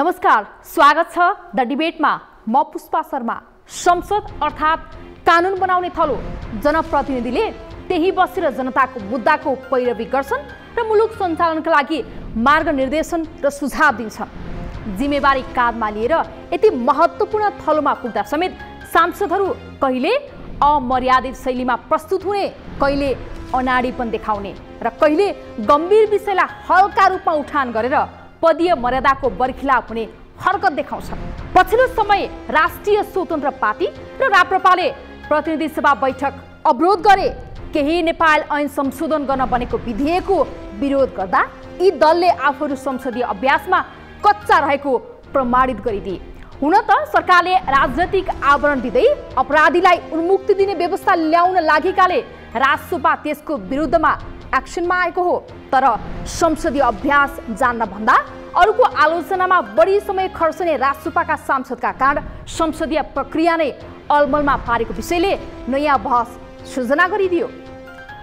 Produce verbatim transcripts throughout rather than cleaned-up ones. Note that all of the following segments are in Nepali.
नमस्कार, स्वागत छ द डिबेटमा। म पुष्पा शर्मा। संसद अर्थात् कानुन बनाउने थलो जनप्रतिनिधिले त्यही बसेर जनताको मुद्दाको पैरवी गर्छन् र मुलुक सञ्चालनका लागि मार्ग निर्देशन र सुझाव दिन्छन्। जिम्मेवारी काँधमा लिएर यति महत्त्वपूर्ण थलोमा पुग्दा समेत सांसदहरू कहिले अमर्यादित शैलीमा प्रस्तुत हुने, कहिले अनाडीपन देखाउने र कहिले गम्भीर विषयलाई हल्का रूपमा उठान गरेर पदीय मर्यादाको बरखिलाप हुने हरकत देखाउँछन्। पछिल्लो समय राष्ट्रिय स्वतन्त्र पार्टी र राप्रपाले प्रतिनिधि सभा बैठक अवरोध गरे। केही नेपाल ऐन संशोधन गर्न बनेको विधेयकको विरोध गर्दा यी दलले आफूहरू संसदीय अभ्यासमा कच्चा रहेको प्रमाणित गरिदिए। हुन त सरकारले राजनीतिक आवरण दिँदै अपराधीलाई उन्मुक्ति दिने व्यवस्था ल्याउन लागेकाले राजसभा त्यसको विरुद्धमा एक्सनमा आएको हो, तर संसदीय अभ्यास जान्न भन्दा अरूको आलोचनामा बढी समय खर्चने राजसभाका सांसदका कारण संसदीय प्रक्रिया नै अलमलमा पारेको विषयले नयाँ बहस सृजना गरिदियो।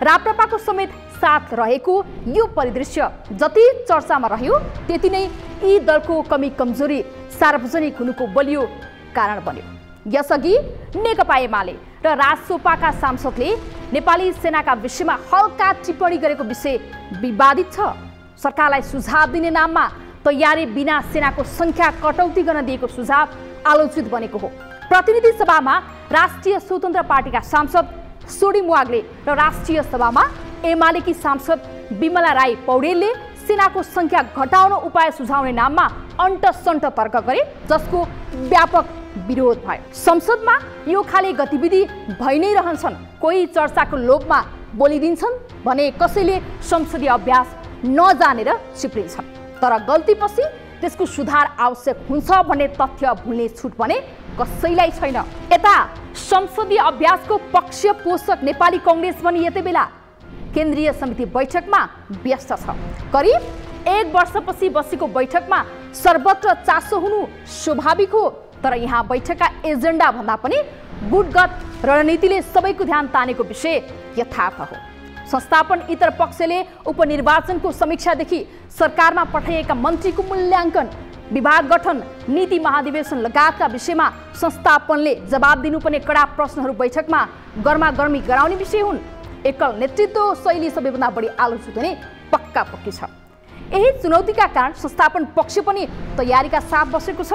राप्रपाको समेत साथ रहेको यो परिदृश्य जति चर्चामा रह्यो त्यति नै यी दलको कमी कमजोरी सार्वजनिक हुनुको बलियो कारण बन्यो। यसअघि नेकपा एमाले र राजसोपाका सांसदले नेपाली सेनाका विषयमा हल्का टिप्पणी गरेको विषय विवादित छ। सरकारलाई सुझाव दिने नाममा तयारी बिना सेनाको संख्या कटौती गर्न दिएको सुझाव आलोचित बनेको हो। प्रतिनिधि सभामा राष्ट्रिय स्वतन्त्र पार्टीका सांसद सोडी वाग्ले र राष्ट्रिय सभामा एमालेकी सांसद विमला राई पौडेलले सेनाको संख्या घटाउन उपाय सुझाउने नाममा अन्तसन्त तर्क गरे, जसको व्यापक विरोध भयो। संसदमा यो खाले गतिविधि भइ नै रहन्छन्। कोही चर्चाको लोभमा बोलिदिन्छन् भने कसैले संसदीय अभ्यास नजानेर चिप्लिन्छन्, तर गल्तीपछि त्यसको सुधार आवश्यक हुन्छ भन्ने तथ्य भुल्ने छुट भने कसैलाई छैन। यता संसदीय अभ्यासको पक्ष पोषक नेपाली कांग्रेस पनि यति बेला केन्द्रीय समिति बैठकमा व्यस्त छ। करिब एक वर्षपछि बसेको बैठकमा सर्वत्र चासो हुनु स्वाभाविक हो, तर यहाँ बैठकका एजेन्डा भन्दा पनि गुटगत रणनीतिले सबैको ध्यान तानेको विषय यथार्थ हो। संस्थापन इतर पक्षले उपनिर्वाचनको समीक्षादेखि सरकारमा पठाइएका मन्त्रीको मूल्याङ्कन, विभाग गठन, नीति महाधिवेशन लगायतका विषयमा संस्थापनले जवाब दिनुपर्ने कडा प्रश्नहरू बैठकमा गर्मागर्मी गराउने विषय हुन्। एकल नेतृत्व शैली सबैभन्दा बढी आलोचित हुने पक्का पक्की छ। यही चुनौतीका कारण संस्थापन पक्ष पनि तयारीका साथ बसेको छ।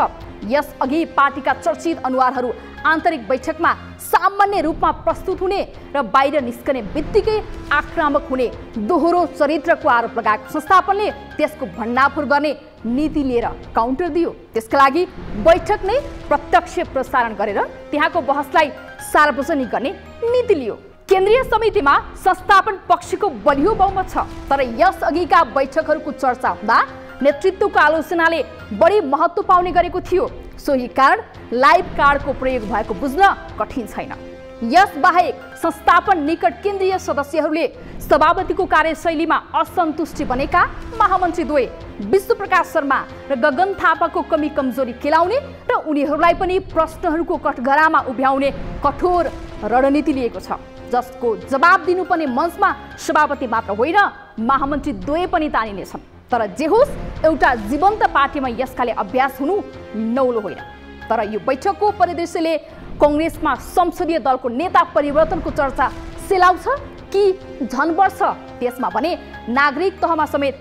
यसअघि पार्टीका चर्चित अनुहारहरू आन्तरिक बैठकमा सामान्य रूपमा प्रस्तुत हुने र बाहिर निस्कने बित्तिकै आक्रामक हुने दोहोरो चरित्रको आरोप लगाएको संस्थापनले त्यसको भण्डाफोर गर्ने नीति लिएर काउन्टर दियो। त्यसका लागि बैठक नै प्रत्यक्ष प्रसारण गरेर त्यहाँको बहसलाई सार्वजनिक गर्ने नीति लियो। केन्द्रीय समितिमा संस्थापन पक्षको बलियो बहुमत छ, तर यसअघिका बैठकहरूको चर्चा हुँदा नेतृत्वको आलोचनाले बढी महत्त्व पाउने गरेको थियो। सोही कारण लाइभ कार्डको प्रयोग भएको बुझ्न कठिन छैन। यसबाहेक संस्थापन निकट केन्द्रीय सदस्यहरूले सभापतिको कार्यशैलीमा असन्तुष्टि बनेका महामन्त्री द्वय विश्वप्रकाश शर्मा र गगन थापाको कमी कमजोरी केलाउने र उनीहरूलाई पनि प्रश्नहरूको कठघरामा उभ्याउने कठोर रणनीति लिएको छ, जसको जवाब दिनुपर्ने मञ्चमा सभापति मात्र होइन महामन्त्री द्वय पनि तानिनेछन्। तर जे होस्, एउटा जीवन्त पार्टीमा यसकाले अभ्यास हुनु नौलो होइन। तर यो बैठकको परिदृश्यले काङ्ग्रेसमा संसदीय दलको नेता परिवर्तनको चर्चा सेलाउँछ कि झन बढ्छ, त्यसमा भने नागरिक तहमा समेत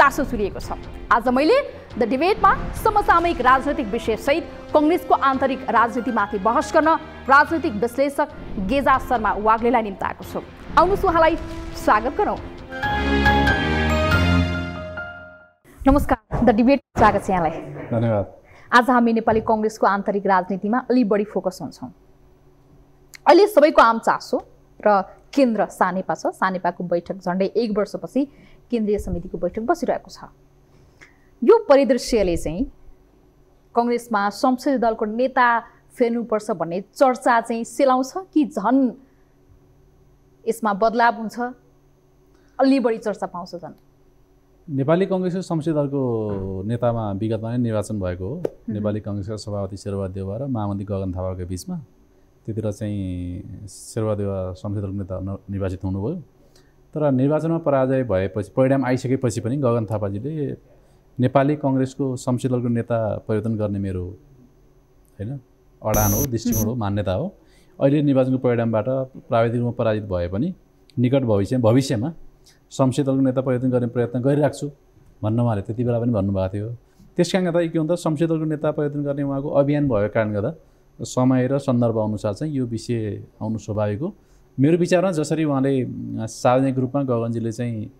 चासो सुरिएको छ। आज मैले द डिबेटमा समसामयिक राजनीतिक विषयसहित काङ्ग्रेसको आन्तरिक राजनीतिमाथि बहस गर्न राजनीतिक विश्लेषक गेजा शर्मा वाग्लेलाई निम्ताएको छु। आउनुहोस्, उहाँलाई स्वागत गरौँ। नमस्कार, द डिबेट स्वागत छ यहाँलाई। धन्यवाद। आज हामी नेपाली काङ्ग्रेसको आन्तरिक राजनीतिमा अलि बढी फोकस हुन्छौँ। अहिले सबैको आम चासो र केन्द्र सानेपा छ। सानेपाको बैठक झन्डै एक वर्षपछि केन्द्रीय समितिको बैठक बसिरहेको छ। यो परिदृश्यले चाहिँ काङ्ग्रेसमा संसदीय दलको नेता फेर्नुपर्छ भन्ने चर्चा चाहिँ सेलाउँछ कि झन् यसमा बदलाव हुन्छ, अलि बढी चर्चा पाउँछ झन्? नेपाली काङ्ग्रेसको संसदीय दलको नेतामा विगतमा नै निर्वाचन भएको हो। नेपाली काङ्ग्रेसका सभापति शेरबहादुर देउवा र महामन्त्री गगन थापाको बिचमा त्यतिर चाहिँ शेरबहादुर देउवा संसदीय दलको नेता निर्वाचित हुनुभयो। तर निर्वाचनमा पराजय भएपछि, परिणाम आइसकेपछि पनि गगन थापाजीले नेपाली कांग्रेसको संसदीय दलको नेता परिवर्तन गर्ने मेरो हैन अडान हो, दृष्टिकोण हो, मान्यता हो। अहिले निर्वाचनको परिणामबाट प्राविधिक रूपमा पराजित भए पनि निकट भविष्य भविष्यमा संसदीय दलको नेता परिवर्तन गर्ने प्रयत्न गरिराख्छु भन्न उहाँले त्यति बेला पनि भन्नुभएको थियो। त्यसकारण गर्दा के हुन्छ, संसदीय दलको नेता परिवर्तन गर्ने उहाँको अभियान भएको कारण गर्दा समय र सन्दर्भ अनुसार चाहिँ यो विषय आउनु स्वाभाविक हो। मेरो विचारमा जसरी उहाँले सार्वजनिक रूपमा गगनजीले चाहिँ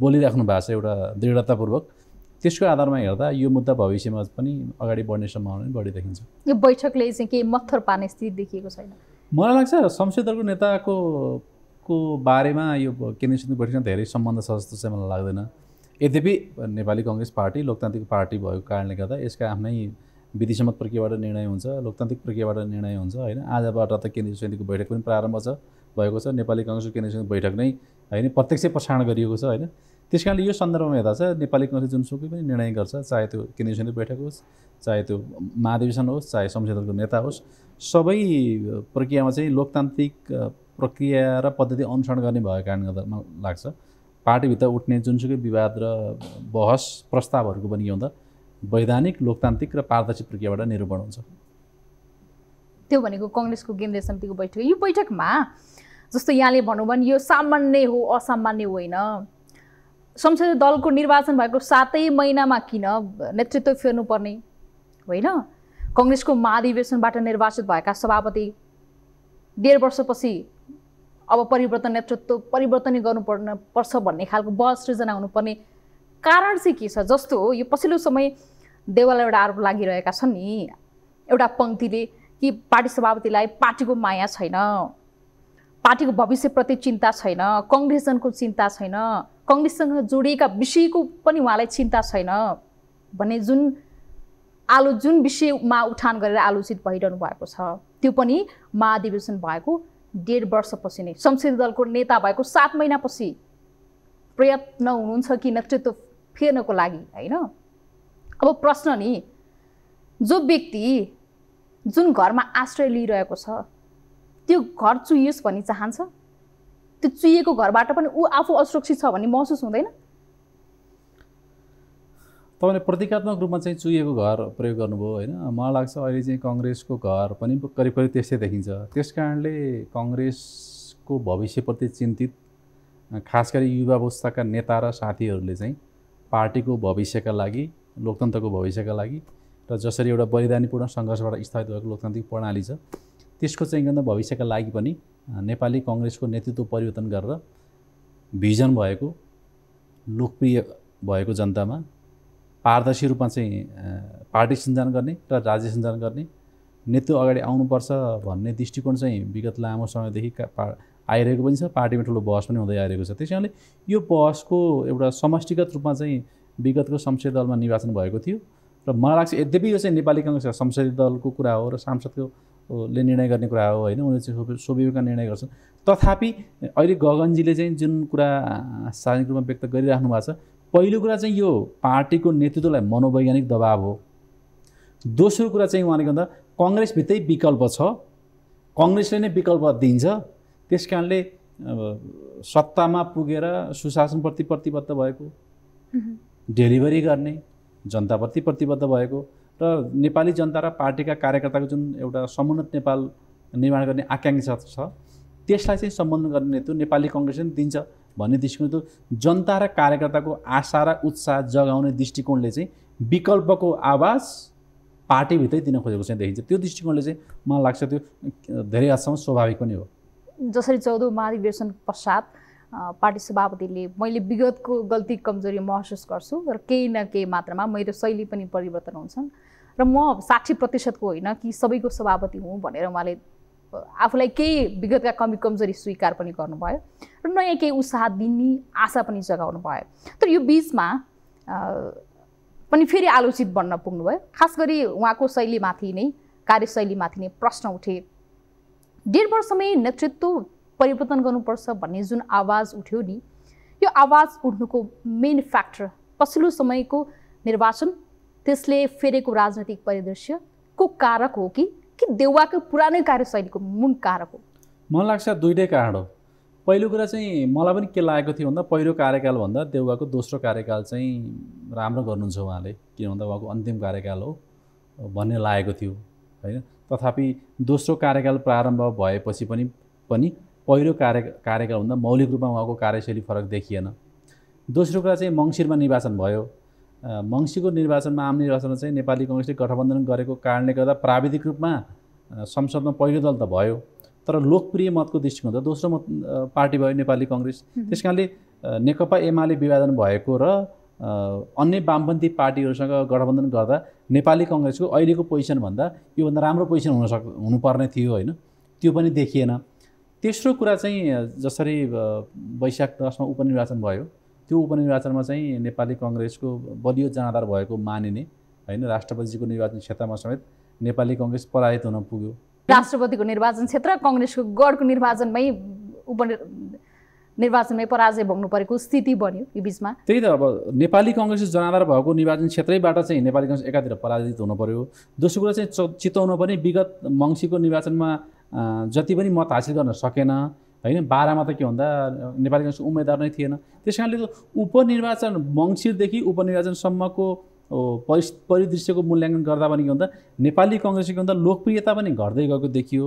बोलिराख्नु भएको छ एउटा दृढतापूर्वक, त्यसको आधारमा हेर्दा यो मुद्दा भविष्यमा पनि अगाडि बढ्ने सम्भावना बढी देखिन्छ। यो बैठकले चाहिँ के मत्थर पार्ने स्थिति देखिएको छैन। मलाई लाग्छ संसदीय दलको नेताको को बारेमा यो केन्द्रीय समिति बैठकमा धेरै सम्बन्ध छ जस्तो चाहिँ मलाई लाग्दैन। यद्यपि नेपाली कांग्रेस पार्टी लोकतान्त्रिक पार्टी भएको कारणले गर्दा यसका आफ्नै विधिसम्मत प्रक्रियाबाट निर्णय हुन्छ, लोकतान्त्रिक प्रक्रियाबाट निर्णय हुन्छ हैन। आजबाट त केन्द्रीय समितिको बैठक पनि प्रारम्भ छ भएको छ, नेपाली कांग्रेसको केन्द्रीय समिति बैठक नै हैन प्रत्यक्ष प्रसारण गरिएको छ हैन। त्यसकारणले यो सन्दर्भमा हेर्दा चाहिँ नेपाली कांग्रेस जुनसुकै पनि निर्णय गर्छ, चाहे त्यो केन्द्रीय समिति बैठक होस्, चाहे त्यो महाधिवेशन होस्, चाहे संसदीय दलको नेता होस्, सबै प्रक्रियामा चाहिँ लोकतान्त्रिक प्रक्रिया र पद्धति अनुसरण गर्ने भएको कारणले गर्दा मलाई लाग्छ पार्टीभित्र उठ्ने जुनसुकै विवाद र बहस प्रस्तावहरूको पनि के हुन्छ वैधानिक लोकतान्त्रिक र पारदर्शी प्रक्रियाबाट निरूपण हुन्छ। त्यो भनेको कांग्रेसको केन्द्रीय समितिको बैठक। यो बैठकमा जस्तो यहाँले भन्नुभयो यो सामान्य हो असामान्य होइन, संसदीय दलको निर्वाचन भएको सातै महिनामा किन नेतृत्व फेर्नुपर्ने होइन, कांग्रेसको महाधिवेशनबाट निर्वाचित भएका सभापति डेढ वर्षपछि अब परिवर्तन नेतृत्व परिवर्तनै गर्नुपर्ने पर्छ भन्ने खालको बहस सृजना हुनुपर्ने कारण चाहिँ के छ। जस्तो यो पछिल्लो समय देउवालाई एउटा आरोप लागिरहेका छन् नि एउटा पङ्क्तिले कि पार्टी सभापतिलाई पार्टीको माया छैन, पार्टीको भविष्यप्रति चिन्ता छैन, कांग्रेसजनको चिन्ता छैन, कांग्रेससँग जोडिएका विषयको पनि उहाँलाई चिन्ता छैन भन्ने जुन आलो जुन विषयमा उठान गरेर आलोचित भइरहनु भएको छ, त्यो पनि महाधिवेशन भएको डेढ वर्षपछि नै, संसदीय दलको नेता भएको सात महिनापछि प्रयत्न हुनुहुन्छ कि नेतृत्व फेर्नको लागि हैन। अब प्रश्न नि, जो व्यक्ति जुन घरमा आश्रय लिइरहेको छ त्यो घर चुइयोस् भन्ने चाहन्छ, त्यो चुइएको घरबाट पनि ऊ आफू असुरक्षित छ भन्ने महसुस हुँदैन। तपाईँले प्रतीकात्मक रूपमा चाहिँ चुइएको घर प्रयोग गर्नुभयो होइन। मलाई लाग्छ अहिले चाहिँ कांग्रेसको घर पनि करिब करिब त्यस्तै देखिन्छ। त्यसकारणले कांग्रेसको भविष्यप्रति चिन्तित खास गरी युवा अवस्थाका नेता र साथीहरूले चाहिँ पार्टीको भविष्यका लागि, लोकतन्त्रको भविष्यका लागि र जसरी एउटा बलिदानीपूर्ण सङ्घर्षबाट स्थापित भएको लोकतान्त्रिक प्रणाली छ त्यसको चाहिँ गन्दा भविष्यका लागि पनि नेपाली कांग्रेसको नेतृत्व परिवर्तन गरेर भिजन भएको, लोकप्रिय भएको जनतामा पारदर्शी रूपमा चाहिँ पार्टी सञ्चालन गर्ने र राज्य सञ्चालन गर्ने नेतृत्व अगाडि आउनुपर्छ भन्ने दृष्टिकोण चाहिँ विगत लामो समयदेखि आइरहेको पनि छ। पार्टीमा ठुलो बहस पनि हुँदै आइरहेको छ। त्यस कारणले यो बहसको एउटा समष्टिगत रूपमा चाहिँ विगतको संसदीय दलमा निर्वाचन भएको थियो र मलाई लाग्छ यद्यपि यो चाहिँ नेपाली कांग्रेस संसदीय दलको कुरा हो र सांसदकोले निर्णय गर्ने कुरा हो होइन, उनीहरू चाहिँ स्वविवेकमा निर्णय गर्छन्। तथापि अहिले गगनजीले चाहिँ जुन कुरा सार्वजनिक रूपमा व्यक्त गरिराख्नु भएको छ, पहिलो कुरा चाहिँ यो पार्टीको नेतृत्वलाई मनोवैज्ञानिक दबाव हो। दोस्रो कुरा चाहिँ उहाँले भन्दा कांग्रेसभित्रै विकल्प छ, कांग्रेसले नै विकल्प दिन्छ। त्यसकारणले सत्तामा पुगेर सुशासनप्रति प्रतिबद्ध भएको, डेलिभरी गर्ने, जनताप्रति प्रतिबद्ध भएको र नेपाली जनता र पार्टीका कार्यकर्ताको जुन एउटा समुन्नत नेपाल निर्माण गर्ने आकाङ्क्षा छ त्यसलाई चाहिँ सम्बोधन गर्ने नेतृत्व नेपाली कांग्रेसले दिन्छ भन्ने दृष्टिकोण। त्यो जनता र कार्यकर्ताको आशा र उत्साह जगाउने दृष्टिकोणले चाहिँ विकल्पको आवाज पार्टीभित्रै दिन खोजेको चाहिँ देखिन्छ। त्यो दृष्टिकोणले चाहिँ मलाई लाग्छ त्यो धेरै हदसम्म स्वाभाविक पनि हो। जसरी चौधौँ महाधिवेशन पश्चात पार्टी सभापतिले मैले विगतको गल्ती कमजोरी महसुस गर्छु र केही न केही मात्रामा मेरो शैली पनि परिवर्तन हुन्छन् र म साठी प्रतिशतको होइन कि सबैको सभापति हुँ भनेर उहाँले आफूलाई केही विगतका कमी कमजोरी स्वीकार पनि गर्नुभयो र नयाँ केही उत्साह दिने आशा पनि जगाउनु भयो। तर यो बिचमा पनि फेरि आलोचित बन्न पुग्नुभयो, खास गरी उहाँको शैलीमाथि नै, कार्यशैलीमाथि नै प्रश्न उठे। डेढ वर्षमै नेतृत्व परिवर्तन गर्नुपर्छ भन्ने जुन आवाज उठ्यो नि, यो आवाज उठ्नुको मेन फ्याक्टर पछिल्लो समयको निर्वाचन त्यसले फेरेको राजनैतिक परिदृश्यको कारक हो कि कि देउवाको पुरानै कार्यशैलीको मूल कारक हो? मलाई लाग्छ दुईटै कारण हो। पहिलो कुरा चाहिँ मलाई पनि के लागेको थियो भन्दा पहिलो कार्यकाल भन्दा देउवाको दोस्रो कार्यकाल चाहिँ राम्रो गर्नुहुन्छ उहाँले, किन भन्दा उहाँको अन्तिम कार्यकाल हो भन्ने लागेको थियो हैन। तथापि दोस्रो कार्यकाल प्रारम्भ भएपछि पनि पनि पहिलो कार्य कार्यकाल भन्दा मौलिक रूपमा उहाँको कार्यशैली फरक देखिएन। दोस्रो कुरा चाहिँ मङ्सिरमा निर्वाचन भयो। मङ्सिरको निर्वाचनमा आम निर्वाचनमा चाहिँ नेपाली कांग्रेसले गठबन्धन गरेको कारणले गर्दा प्राविधिक रूपमा संसदमा पहिलो दल त भयो, तर लोकप्रिय मतको दृष्टिकोण त दोस्रो मत पार्टी भयो नेपाली कांग्रेस। त्यसकारणले नेकपा एमाले विभाजन भएको र अन्य वामपन्थी पार्टीहरूसँग गठबन्धन गर्दा नेपाली कांग्रेसको अहिलेको पोजिसन भन्दा यो भन्दा राम्रो पोजिसन हुन सक् हुनुपर्ने थियो हैन, त्यो पनि देखिएन। तेस्रो कुरा चाहिँ जसरी वैशाख दसमा उपनिर्वाचन भयो, त्यो उपनिर्वाचनमा चाहिँ नेपाली कांग्रेसको बलियो जनाधार भएको मानिने हैन, राष्ट्रपतिजीको निर्वाचन क्षेत्रमा समेत नेपाली कांग्रेस पराजित हुन पुग्यो। राष्ट्रपतिको निर्वाचन क्षेत्र कांग्रेसको गढको निर्वाचनमै उप निर्वाचनमै पराजय भोग्नु परेको स्थिति बन्यो यो बीचमा। त्यही त, अब नेपाली कांग्रेसको जनाधार भएको निर्वाचन क्षेत्रैबाट चाहिँ नेपाली कांग्रेस एकातिर पराजित हुनु पर्यो। दोस्रो कुरा चाहिँ चिताउन पनि विगत मङ्सिरको निर्वाचनमा जति पनि मत हासिल गर्न सकेन हैन, बाह्रमा त के भन्दा नेपाली कांग्रेसको उम्मेदवार नै थिएन। त्यसकारणले त उपनिर्वाचन मङ्सिरदेखि उपनिर्वाचनसम्मको परिस परिदृश्यको मूल्याङ्कन गर्दा पनि के भन्दा नेपाली कांग्रेसको भन्दा लोकप्रियता पनि घट्दै गएको देखियो,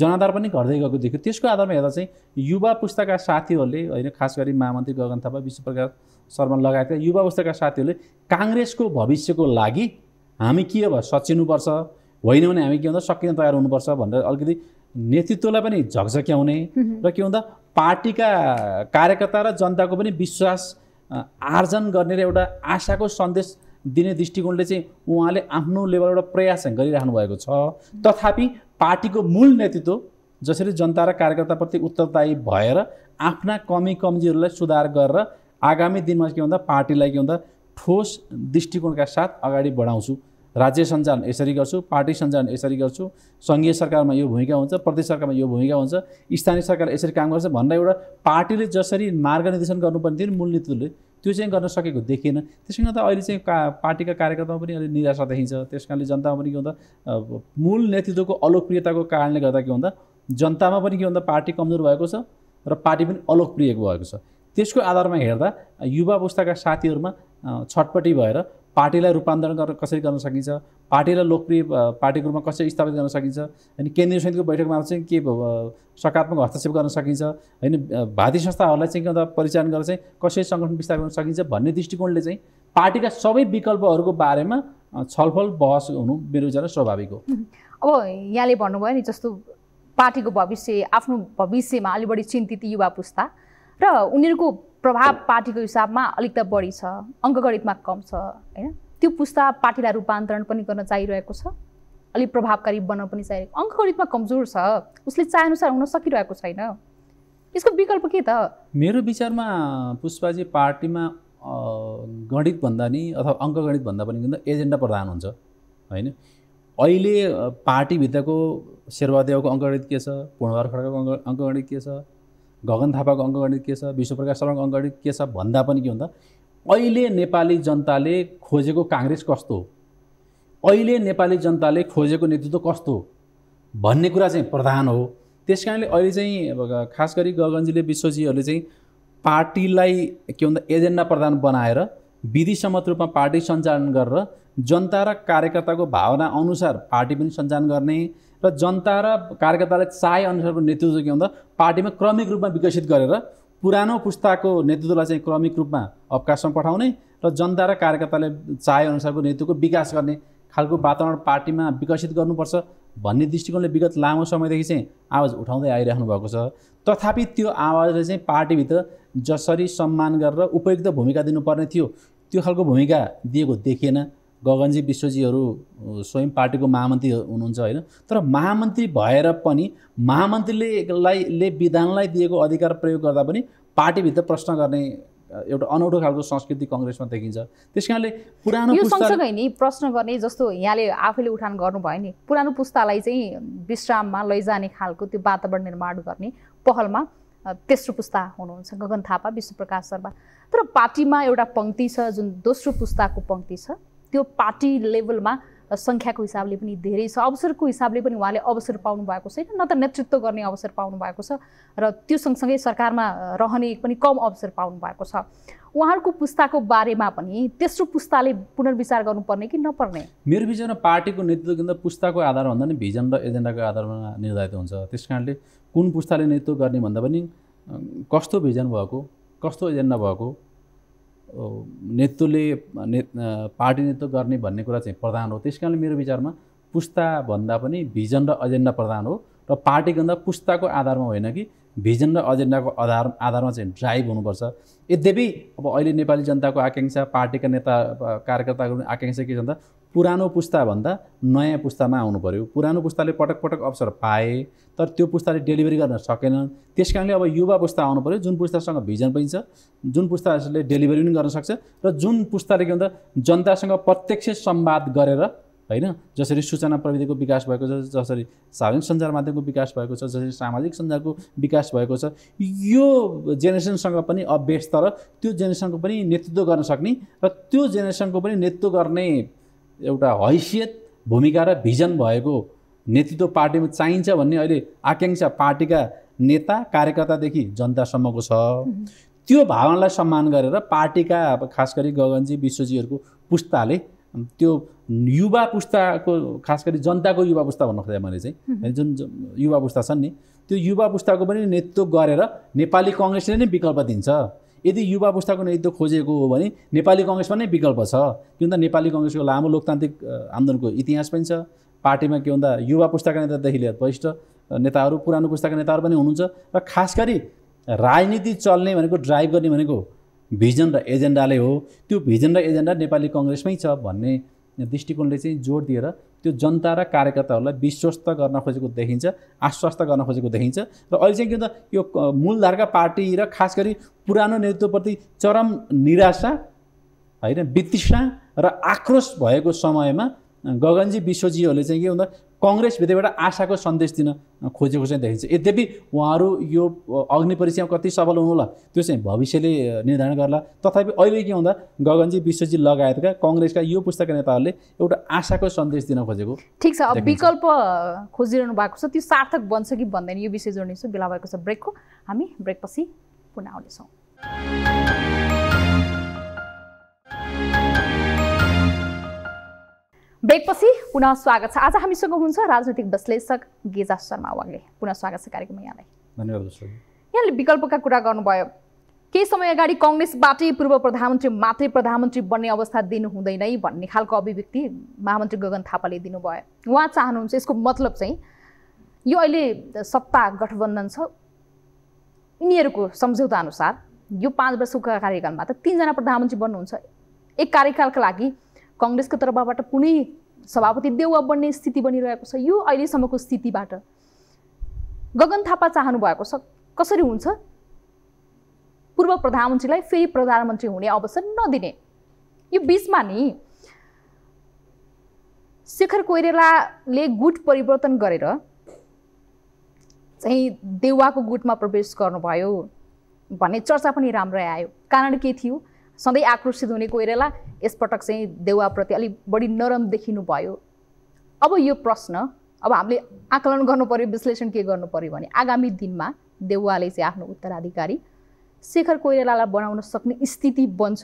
जनाधार पनि घट्दै गएको देखियो। त्यसको आधारमा हेर्दा चाहिँ युवा पुस्ताका साथीहरूले हैन, खास गरी महामन्त्री गगन थापा, विश्वप्रकाश शर्मा लगायतका युवा पुस्ताका साथीहरूले कांग्रेसको भविष्यको लागि हामी के अब सचिनुपर्छ, होइन भने हामी के भन्दा सकिन तयार हुनुपर्छ भनेर अलिकति नेतृत्वलाई पनि झकझक्याउने र के भन्दा पार्टीका कार्यकर्ता र जनताको पनि विश्वास आर्जन गर्ने र एउटा आशाको सन्देश दिने दृष्टिकोणले चाहिँ उहाँले आफ्नो लेभलबाट प्रयास गरिराख्नु भएको छ। तथापि पार्टीको मूल नेतृत्व जसरी जनता र कार्यकर्ताप्रति उत्तरदायी भएर आफ्ना कमी कमजोरीलाई सुधार गरेर आगामी दिनमा के भन्दा पार्टीलाई के भन्दा ठोस दृष्टिकोणका साथ अगाडि बढाउँछु, राज्य सञ्चालन यसरी गर्छु, पार्टी सञ्चालन यसरी गर्छु, सङ्घीय सरकारमा यो भूमिका हुन्छ, प्रदेश सरकारमा यो भूमिका हुन्छ, स्थानीय सरकार यसरी काम गर्छ भनेर एउटा पार्टीले जसरी मार्गनिर्देशन गर्नुपर्ने थियो मूल नेतृत्वले त्यो चाहिँ गर्न सकेको देखिएन। त्यसै कारण त अहिले चाहिँ का पार्टीका कार्यकर्तामा पनि अलिक निराशा देखिन्छ। त्यस कारणले जनतामा पनि के भन्दा मूल नेतृत्वको अलोकप्रियताको कारणले गर्दा के भन्दा जनतामा पनि के भन्दा पार्टी कमजोर भएको छ र पार्टी पनि अलोकप्रिय भएको छ। त्यसको आधारमा हेर्दा युवा पुस्ताका साथीहरूमा छटपटी भएर पार्टीलाई रूपान्तरण गर्न कसरी गर्न सकिन्छ, पार्टीलाई लोकप्रिय पार्टीको रूपमा कसरी स्थापित गर्न सकिन्छ, अनि केन्द्रीय समितिको बैठकमा चाहिँ के सकारात्मक हस्तक्षेप गर्न सकिन्छ हैन, भाती संस्थाहरूलाई चाहिँ के भन्दा परिचालन गरेर चाहिँ कसरी सङ्गठन विस्तार गर्न सकिन्छ भन्ने दृष्टिकोणले चाहिँ पार्टीका सबै विकल्पहरूको बारेमा छलफल बहस हुनु मेरो विचारमा स्वाभाविक हो। अब यहाँले भन्नुभयो नि जस्तो पार्टीको भविष्य, आफ्नो भविष्यमा अलि बढी चिन्तित युवा पुस्ता र उनीहरूको प्रभाव पार्टीको हिसाबमा अलिक त बढी छ, अङ्कगणितमा कम छ हैन, त्यो पुस्ता पार्टीलाई रूपान्तरण पनि गर्न चाहिरहेको छ, अलिक प्रभावकारी बन्न पनि चाहिरहेको, अङ्कगणितमा कमजोर छ, उसले चाहेअनुसार हुन सकिरहेको छैन, यसको विकल्प के त? मेरो विचारमा पुष्पाजी पार्टीमा गणित भन्दा नि अथवा अङ्कगणित भन्दा पनि एजेन्डा प्रधान हुन्छ हैन। अहिले पार्टीभित्रको शेरबहादुर देउवाको अङ्कगणित के छ, पूर्णबहादुर खड्काको अङ्कगणित के छ, गगन थापाको अङ्कगणित के छ, विश्वप्रकाश शर्माको अङ्कगणित के छ भन्दा पनि के भन्दा अहिले नेपाली जनताले खोजेको कांग्रेस कस्तो हो, अहिले नेपाली जनताले खोजेको नेतृत्व कस्तो हो भन्ने कुरा चाहिँ प्रधान हो। त्यस कारणले अहिले चाहिँ खास गरी गगनजीले विश्वजीहरूले चाहिँ पार्टीलाई के भन्दा एजेन्डा प्रधान बनाएर विधिसम्मत रूपमा पार्टी सञ्चालन गरेर जनता र कार्यकर्ताको भावना अनुसार पार्टी पनि सञ्चालन गर्ने र जनता र कार्यकर्ताले चाहे अनुसारको नेतृत्व के भन्दा पार्टीमा क्रमिक रूपमा विकसित गरेर पुरानो पुस्ताको नेतृत्वलाई चाहिँ क्रमिक रूपमा अवकाशमा पठाउने र जनता र कार्यकर्ताले चाहे अनुसारको नेतृत्वको विकास गर्ने खालको वातावरण पार्टीमा विकसित गर्नुपर्छ भन्ने दृष्टिकोणले विगत लामो समयदेखि चाहिँ आवाज उठाउँदै आइरहनु भएको छ। तथापि त्यो आवाजले चाहिँ पार्टीभित्र जसरी सम्मान गरेर उपयुक्त भूमिका दिनुपर्ने थियो त्यो खालको भूमिका दिएको देखिएन। गगनजी विश्वजीहरू स्वयं पार्टीको महामन्त्री हुनुहुन्छ हैन, तर महामन्त्री भएर पनि महामन्त्रीले विधानलाई दिएको अधिकार प्रयोग गर्दा पनि पार्टीभित्र प्रश्न गर्ने एउटा अनौठो खालको संस्कृति कांग्रेसमा देखिन्छ। त्यसकारणले पुरानो पुस्तालाई नि प्रश्न गर्ने, जस्तो यहाँले आफैले उठान गर्नुभयो नि, पुरानो पुस्तालाई चाहिँ विश्राममा लैजाने खालको त्यो वातावरण निर्माण गर्ने पहलमा तेस्रो पुस्ता हुनुहुन्छ गगन थापा, विश्वप्रकाश शर्मा। तर पार्टीमा एउटा पंक्ति छ जुन दोस्रो पुस्ताको पंक्ति छ, त्यो पार्टी लेभलमा संख्याको हिसाबले पनि धेरै छ, अवसरको हिसाबले पनि उहाँले अवसर पाउनु भएको छैन न त नेतृत्व गर्ने अवसर पाउनु भएको छ र त्यो सँगसँगै सरकारमा रहने पनि कम अवसर पाउनु भएको छ। उहाँहरूको पुस्ताको बारेमा पनि तेस्रो पुस्ताले पुनर्विचार गर्नुपर्ने कि नपर्ने? मेरो विचारमा पार्टीको नेतृत्व केन्द्र पुस्ताको आधार भन्दा पनि भिजन र एजेन्डाको आधारमा निर्धारित हुन्छ। त्यसकारणले कुन पुस्ताले नेतृत्व गर्ने भन्दा पनि कस्तो भिजन भएको, कस्तो एजेन्डा भएको नेतृत्वले ने पार्टी नेतृत्व गर्ने भन्ने कुरा चाहिँ प्रधान हो। त्यसकारणले मेरो विचारमा पुस्ता भन्दा पनि भिजन र एजेन्डा प्रधान हो र पार्टीको भन्दा पुस्ताको आधारमा होइन कि भिजन र एजेन्डाको आधार आधारमा चाहिँ ड्राइभ हुनुपर्छ। यद्यपि अब अहिले नेपाली जनताको आकांक्षा, पार्टीका नेता कार्यकर्ताको आकांक्षा के छ भन्दा पुरानो पुस्ताभन्दा नयाँ पुस्तामा आउनु पर्यो। पुरानो पुस्ताले पटक पटक अवसर पाए तर त्यो पुस्ताले डेलिभरी गर्न सकेनन्। त्यस कारणले अब युवा पुस्ता आउनु पर्यो जुन पुस्तासँग भिजन पनि छ, जुन पुस्ताले डेलिभरी पनि गर्न सक्छ र जुन पुस्ताले के भन्दा जनतासँग प्रत्यक्ष संवाद गरेर, हैन जसरी सूचना प्रविधिको विकास भएको छ, जसरी सार्वजनिक सञ्चार माध्यमको विकास भएको छ, जसरी सामाजिक सञ्जालको विकास भएको छ, यो जेनेरेसनसँग पनि अभ्यस्त र त्यो जेनेरेसनको पनि नेतृत्व गर्न सक्ने र त्यो जेनेरेसनको पनि नेतृत्व गर्ने एउटा हैसियत, भूमिका र भिजन भएको नेतृत्व पार्टीमा चाहिन्छ भन्ने अहिले आकांक्षा पार्टीका नेता कार्यकर्तादेखि जनतासम्मको छ। त्यो भावनालाई सम्मान गरेर पार्टीका खास गरी गगनजी विश्वजीहरूको पुस्ताले त्यो युवा पुस्ताको खास गरी जनताको युवा पुस्ता भन्न खोजेँ मैले चाहिँ, जुन युवा पुस्ता छन् नि त्यो युवा पुस्ताको पनि नेतृत्व गरेर नेपाली काङ्ग्रेसले नै विकल्प दिन्छ। यदि युवा पुस्ताको नेतृत्व खोजेको हो भने नेपाली काङ्ग्रेसमा नै विकल्प छ। किनभने नेपाली काङ्ग्रेसको लामो लोकतान्त्रिक आन्दोलनको इतिहास पनि छ। पार्टीमा के भन्दा युवा पुस्ताका नेतादेखि लिएर वरिष्ठ नेताहरू, पुरानो पुस्ताका नेताहरू पनि हुनुहुन्छ र खास गरी राजनीति चल्ने भनेको, ड्राइभ गर्ने भनेको भिजन र एजेन्डाले हो। त्यो भिजन र एजेन्डा नेपाली काङ्ग्रेसमै छ भन्ने दृष्टिकोणले चाहिँ जोड दिएर त्यो जनता र कार्यकर्ताहरूलाई विश्वस्त गर्न खोजेको देखिन्छ, आश्वस्त गर्न खोजेको देखिन्छ। र अहिले चाहिँ के भन्दा यो मूलधारका पार्टी र खास गरी पुरानो नेतृत्वप्रति चरम निराशा, होइन वितृष्णा र आक्रोश भएको समयमा गगनजी विश्वजीहरूले चाहिँ के भन्दा काङ्ग्रेसभित्रबाट आशाको सन्देश दिन खोजेको चाहिँ देखिन्छ। यद्यपि उहाँहरू यो अग्नि परीक्षामा कति सफल हुनु होला त्यो चाहिँ भविष्यले निर्धारण गर्ला। तथापि अहिले के हुँदा गगनजी विश्वजी लगायतका काङ्ग्रेसका यो पुस्ताका नेताहरूले एउटा आशाको सन्देश दिन खोजेको। ठिक छ, अब विकल्प खोजिरहनु भएको छ, त्यो सार्थक बन्छ कि भन्दैन यो विषय जोड्नेछु। बेला भएको छ ब्रेकको, हामी ब्रेकपछि पुनः आउनेछौँ। ब्रेकपछि पुनः स्वागत छ। आज हामीसँग हुनुहुन्छ राजनीतिक विश्लेषक गेजा शर्मा वाग्ले। पुनः स्वागत छ कार्यक्रममा यहाँलाई। धन्यवाद। यहाँले विकल्पका कुरा गर्नुभयो। केही समय अगाडि काङ्ग्रेसबाटै पूर्व प्रधानमन्त्री मात्रै प्रधानमन्त्री बन्ने अवस्था दिनु हुँदैन भन्ने खालको अभिव्यक्ति महामन्त्री गगन थापाले दिनुभयो। उहाँ चाहनुहुन्छ यसको मतलब चाहिँ यो अहिले सत्ता गठबन्धन छ, यिनीहरूको सम्झौता अनुसार यो पाँच वर्षको कार्यकालमा त तीनजना प्रधानमन्त्री बन्नुहुन्छ। एक कार्यकालका लागि काङ्ग्रेसको तर्फबाट कुनै सभापति देउवा बन्ने स्थिति बनिरहेको छ। यो अहिलेसम्मको स्थितिबाट गगन थापा चाहनु भएको छ कसरी हुन्छ पूर्व प्रधानमन्त्रीलाई फेरि प्रधानमन्त्री हुने अवसर नदिने। यो बीचमा नि शेखर कोइरालाले गुट परिवर्तन गरेर चाहिँ देउवाको गुटमा प्रवेश गर्नुभयो भन्ने चर्चा पनि राम्रै आयो। कारण के थियो? सधैँ आक्रोशित हुने कोइराला यसपटक चाहिँ देउवाप्रति अलिक बढी नरम देखिनु भयो। अब यो प्रश्न अब हामीले आकलन गर्नुपर्यो, विश्लेषण के गर्नु पर्यो भने आगामी दिनमा देउवाले चाहिँ आफ्नो उत्तराधिकारी शेखर कोइरालालाई बनाउन सक्ने स्थिति बन्छ?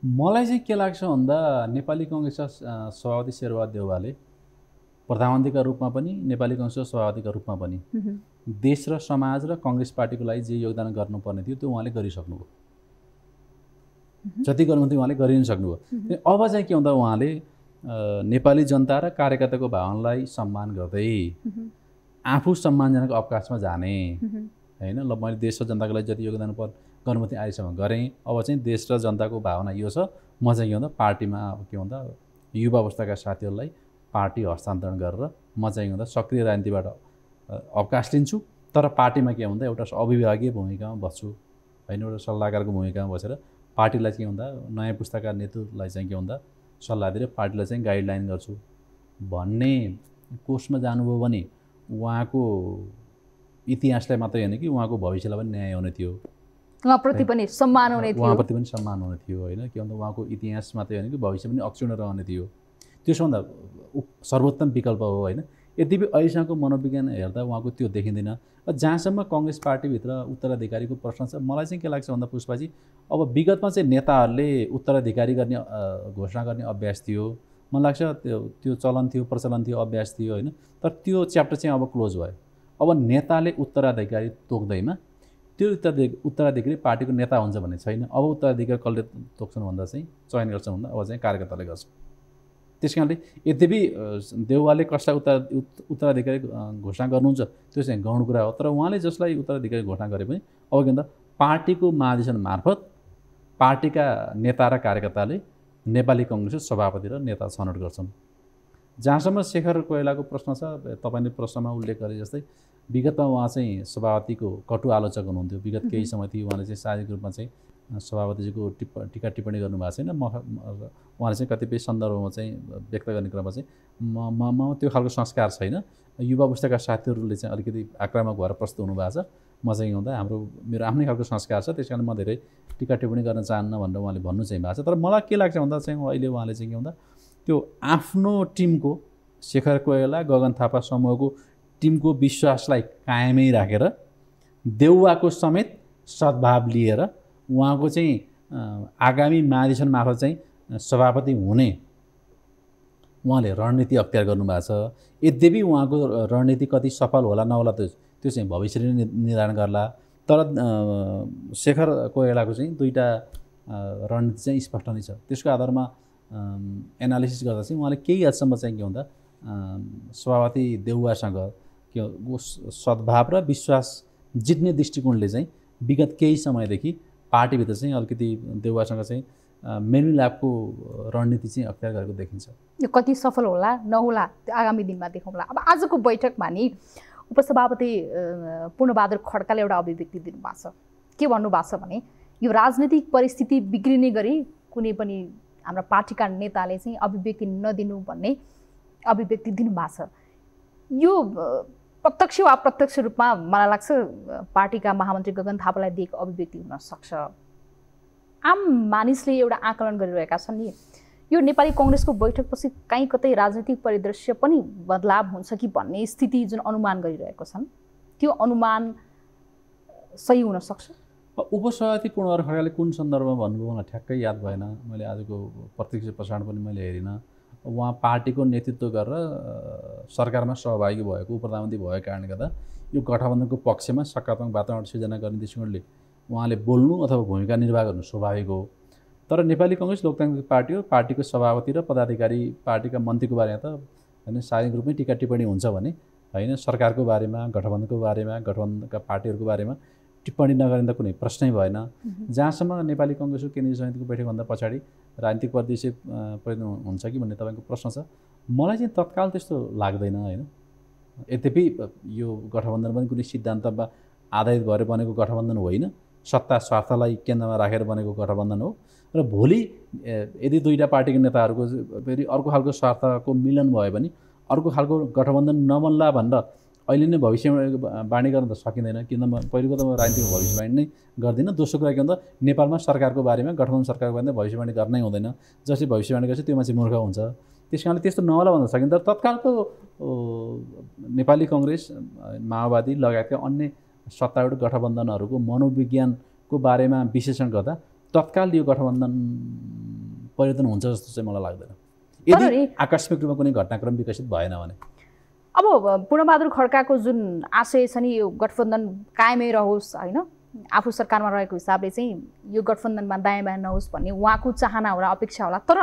मलाई चाहिँ के लाग्छ भन्दा नेपाली काङ्ग्रेसका सभापति शेरबहादुर देउवाले प्रधानमन्त्रीका रूपमा पनि, नेपाली काङ्ग्रेसका सभापतिका रूपमा पनि देश र समाज र काङ्ग्रेस पार्टीको लागि जे योगदान गर्नुपर्ने थियो त्यो उहाँले गरिसक्नुभयो। जति गर्नुहुन्थ्यो उहाँले गरि नै सक्नुभयो। अब चाहिँ के हुँदा उहाँले नेपाली जनता र कार्यकर्ताको भावनालाई सम्मान गर्दै आफू सम्मानजनक अवकाशमा जाने, होइन ल मैले देश र जनताको लागि जति योगदान गर्नु थियो अहिलेसम्म गरेँ, अब चाहिँ देश र जनताको भावना यो छ, म चाहिँ के भन्दा पार्टीमा अब के भन्दा युवा अवस्थाका साथीहरूलाई पार्टी हस्तान्तरण गरेर म चाहिँ के भन्दा सक्रिय राजनीतिबाट अवकाश लिन्छु तर पार्टीमा के भन्दा एउटा अभिभावकीय भूमिकामा बस्छु, होइन एउटा सल्लाहकारको भूमिकामा बसेर पार्टीलाई के भन्दा नयाँ पुस्ताका नेतृत्वलाई चाहिँ के भन्दा सल्लाह दिएर पार्टीलाई चाहिँ गाइडलाइन गर्छु भन्ने कोषमा जानुभयो भने उहाँको इतिहासलाई मात्रै होइन कि उहाँको भविष्यलाई पनि न्याय हुने थियो, उहाँप्रति पनि सम्मान हुने थियो, उहाँप्रति पनि सम्मान हुने थियो, होइन के भन्दा उहाँको इतिहास मात्रै होइन कि भविष्य पनि अक्षुण्ण रहने थियो। त्यो सबभन्दा सर्वोत्तम विकल्प हो हैन। यद्यपि अहिलेसम्मको मनोविज्ञान हेर्दा उहाँको त्यो देखिँदैन। जहाँसम्म कांग्रेस पार्टीभित्र उत्तराधिकारीको प्रश्न छ, मलाई चाहिँ के लाग्छ भन्दा पुष्पाजी, अब विगतमा चाहिँ नेताहरूले उत्तराधिकारी गर्ने घोषणा गर्ने अभ्यास थियो, मलाई लाग्छ त्यो त्यो चलन थियो, प्रचलन थियो, अभ्यास थियो हैन। तर त्यो च्याप्टर चाहिँ अब क्लोज भयो। अब नेताले उत्तराधिकारी तोक्दैमा त्यो उत्तराधिकारी पार्टीको नेता हुन्छ भन्ने छैन। अब उत्तराधिकारी कसले तोक्छन् भन्दा चाहिँ चयन गर्छन् भन्दा अब चाहिँ कार्यकर्ताले गर्छ। त्यसकारणले यद्यपि देउवाले कसलाई उत्तर उत्तराधिकारी घोषणा गर्नुहुन्छ त्यो चाहिँ गौण कुरा हो, तर उहाँले जसलाई उत्तराधिकारी घोषणा गरे पनि अब के भन्दा पार्टीको महाधिवेशन मार्फत पार्टीका नेता र कार्यकर्ताले नेपाली कांग्रेसको सभापति र नेता छनौट गर्छन्। जहाँसम्म शेखर कोइरालाको प्रश्न छ, तपाईले प्रश्नमा उल्लेख गरे जस्तै विगतमा उहाँ चाहिँ सभापतिको कटु आलोचक हुनुहुन्थ्यो, विगत केही समयदेखि उहाँले चाहिँ साझेको रूपमा चाहिँ सभापतिजीको टिप टीका टिप्पणी गर्नुभएको छैन। म उहाँले चाहिँ कतिपय सन्दर्भमा चाहिँ व्यक्त गर्ने क्रममा चाहिँ म म त्यो खालको संस्कार छैन। युवा पुस्ताका साथीहरूले चाहिँ अलिकति आक्रामक भएर प्रस्तुत हुनुभएको छ। म चाहिँ हुँदा हाम्रो मेरो आफ्नै खालको संस्कार छ, त्यस कारण म धेरै टिका टिप्पणी गर्न चाहन्न भनेर उहाँले भन्नु चाहिँ भएको छ। तर मलाई के लाग्छ भन्दा चाहिँ अहिले उहाँले चाहिँ के भन्दा त्यो आफ्नो टिमको शेखर कोइराला गगन थापा समूहको टिमको विश्वासलाई कायमै राखेर देउवाको समेत सद्भाव लिएर उहाँको चाहिँ आगामी महाधिवेशन मार्फत चाहिँ सभापति हुने उहाँले रणनीति अख्तियार गर्नुभएको छ। यद्यपि उहाँको रणनीति कति सफल होला नहोला त्यो त्यो चाहिँ भविष्यले निर्धारण गर्ला, तर शेखर कोइरालाको चाहिँ दुईटा रणनीति चाहिँ स्पष्ट नै छ। त्यसको आधारमा एनालिसिस गर्दा चाहिँ उहाँले केही हदसम्म चाहिँ के भन्दा सभापति देउवासँग के सद्भाव र विश्वास जित्ने दृष्टिकोणले चाहिँ विगत केही समयदेखि पार्टीभित्र चाहिँ अलिकति देउवासँग चाहिँ मेलमिलापको रणनीति चाहिँ अख्तियार गरेको देखिन्छ। यो कति सफल होला नहोला आगामी दिनमा देखाउँला। अब आजको बैठकमा नि उपसभापति पूर्णबहादुर खड्काले एउटा अभिव्यक्ति दिनुभएको छ। के भन्नुभएको छ भने यो राजनीतिक परिस्थिति बिग्रिने गरी कुनै पनि हाम्रा पार्टीका नेताले चाहिँ अभिव्यक्ति नदिनु भन्ने अभिव्यक्ति दिनुभएको छ। यो प्रत्यक्ष वा अप्रत्यक्ष रूपमा मलाई लाग्छ पार्टीका महामन्त्री गगन थापालाई दिएको अभिव्यक्ति हुनसक्छ। आम मानिसले एउटा आकलन गरिरहेका छन् नि यो नेपाली काङ्ग्रेसको बैठकपछि काहीँ कतै राजनीतिक परिदृश्य पनि बदलाव हुन्छ कि भन्ने स्थिति जुन अनुमान गरिरहेको छन् त्यो अनुमान सही हुनसक्छ। उपसभापति पूर्णबहादुर खड्काले कुन सन्दर्भमा भन्नुभयो मलाई ठ्याक्कै याद भएन, मैले आजको प्रत्यक्ष प्रसारण पनि मैले हेरिनँ। उहाँ पार्टीको नेतृत्व गरेर सरकारमा सहभागी भएको उपप्रधानमन्त्री भएको कारणले गर्दा यो गठबन्धनको पक्षमा सकारात्मक वातावरण सिर्जना गर्ने दृष्टिकोणले उहाँले बोल्नु अथवा भूमिका निर्वाह गर्नु स्वाभाविक हो। तर नेपाली कांग्रेस लोकतान्त्रिक पार्टी हो, पार्टीको सभापति र पदाधिकारी पार्टीका मन्त्रीको बारेमा त हैन सार्वजनिक रूपमै टीका टिप्पणी हुन्छ भने हैन, सरकारको बारेमा गठबन्धनको बारेमा गठबन्धनका पार्टीहरूको बारेमा टिप्पणी नगर्ने त कुनै प्रश्नै भएन। जहाँसम्म नेपाली कांग्रेसको केन्द्रीय समितिको बैठकभन्दा पछाडि राजनीतिक परिदृश्य परिवर्तन हुन्छ कि भन्ने तपाईँको प्रश्न छ, मलाई चाहिँ तत्काल त्यस्तो लाग्दैन हैन। यद्यपि यो गठबन्धन पनि कुनै सिद्धान्तमा आधारित भएर बनेको गठबन्धन होइन, सत्ता स्वार्थलाई केन्द्रमा राखेर बनेको गठबन्धन हो। र भोलि यदि दुईटा पार्टीको नेताहरूको फेरि अर्को खालको स्वार्थको मिलन भयो भने अर्को खालको गठबन्धन नबन्ला भनेर अहिले नै भविष्यवाणी गर्न त सकिँदैन, किनभने पहिलो त म राजनीतिको भविष्यवाणी नै गर्दिनँ। दोस्रो कुरा के भन्दा नेपालमा सरकारको बारेमा गठबन्धन सरकारको बारेमा भविष्यवाणी गर्नै हुँदैन, जसले भविष्यवाणी गर्छ त्यो मान्छे मूर्ख हुन्छ। त्यस कारणले त्यस्तो नहोला भन्न सकिन्छ। तर तत्कालको नेपाली कांग्रेस माओवादी लगायतका अन्य सत्तारूढ गठबन्धनहरूको मनोविज्ञानको बारेमा विश्लेषण गर्दा तत्काल यो गठबन्धन परिवर्तन हुन्छ जस्तो चाहिँ मलाई लाग्दैन, यदि आकस्मिक रूपमा कुनै घटनाक्रम विकसित भएन भने। अब पूर्णबहादुर खड्काको जुन आशय छ नि यो गठबन्धन कायमै रहोस् होइन, आफू सरकारमा रहेको हिसाबले चाहिँ यो गठबन्धनमा दायाँ बायाँ नहोस् भन्ने उहाँको चाहना होला, अपेक्षा होला। तर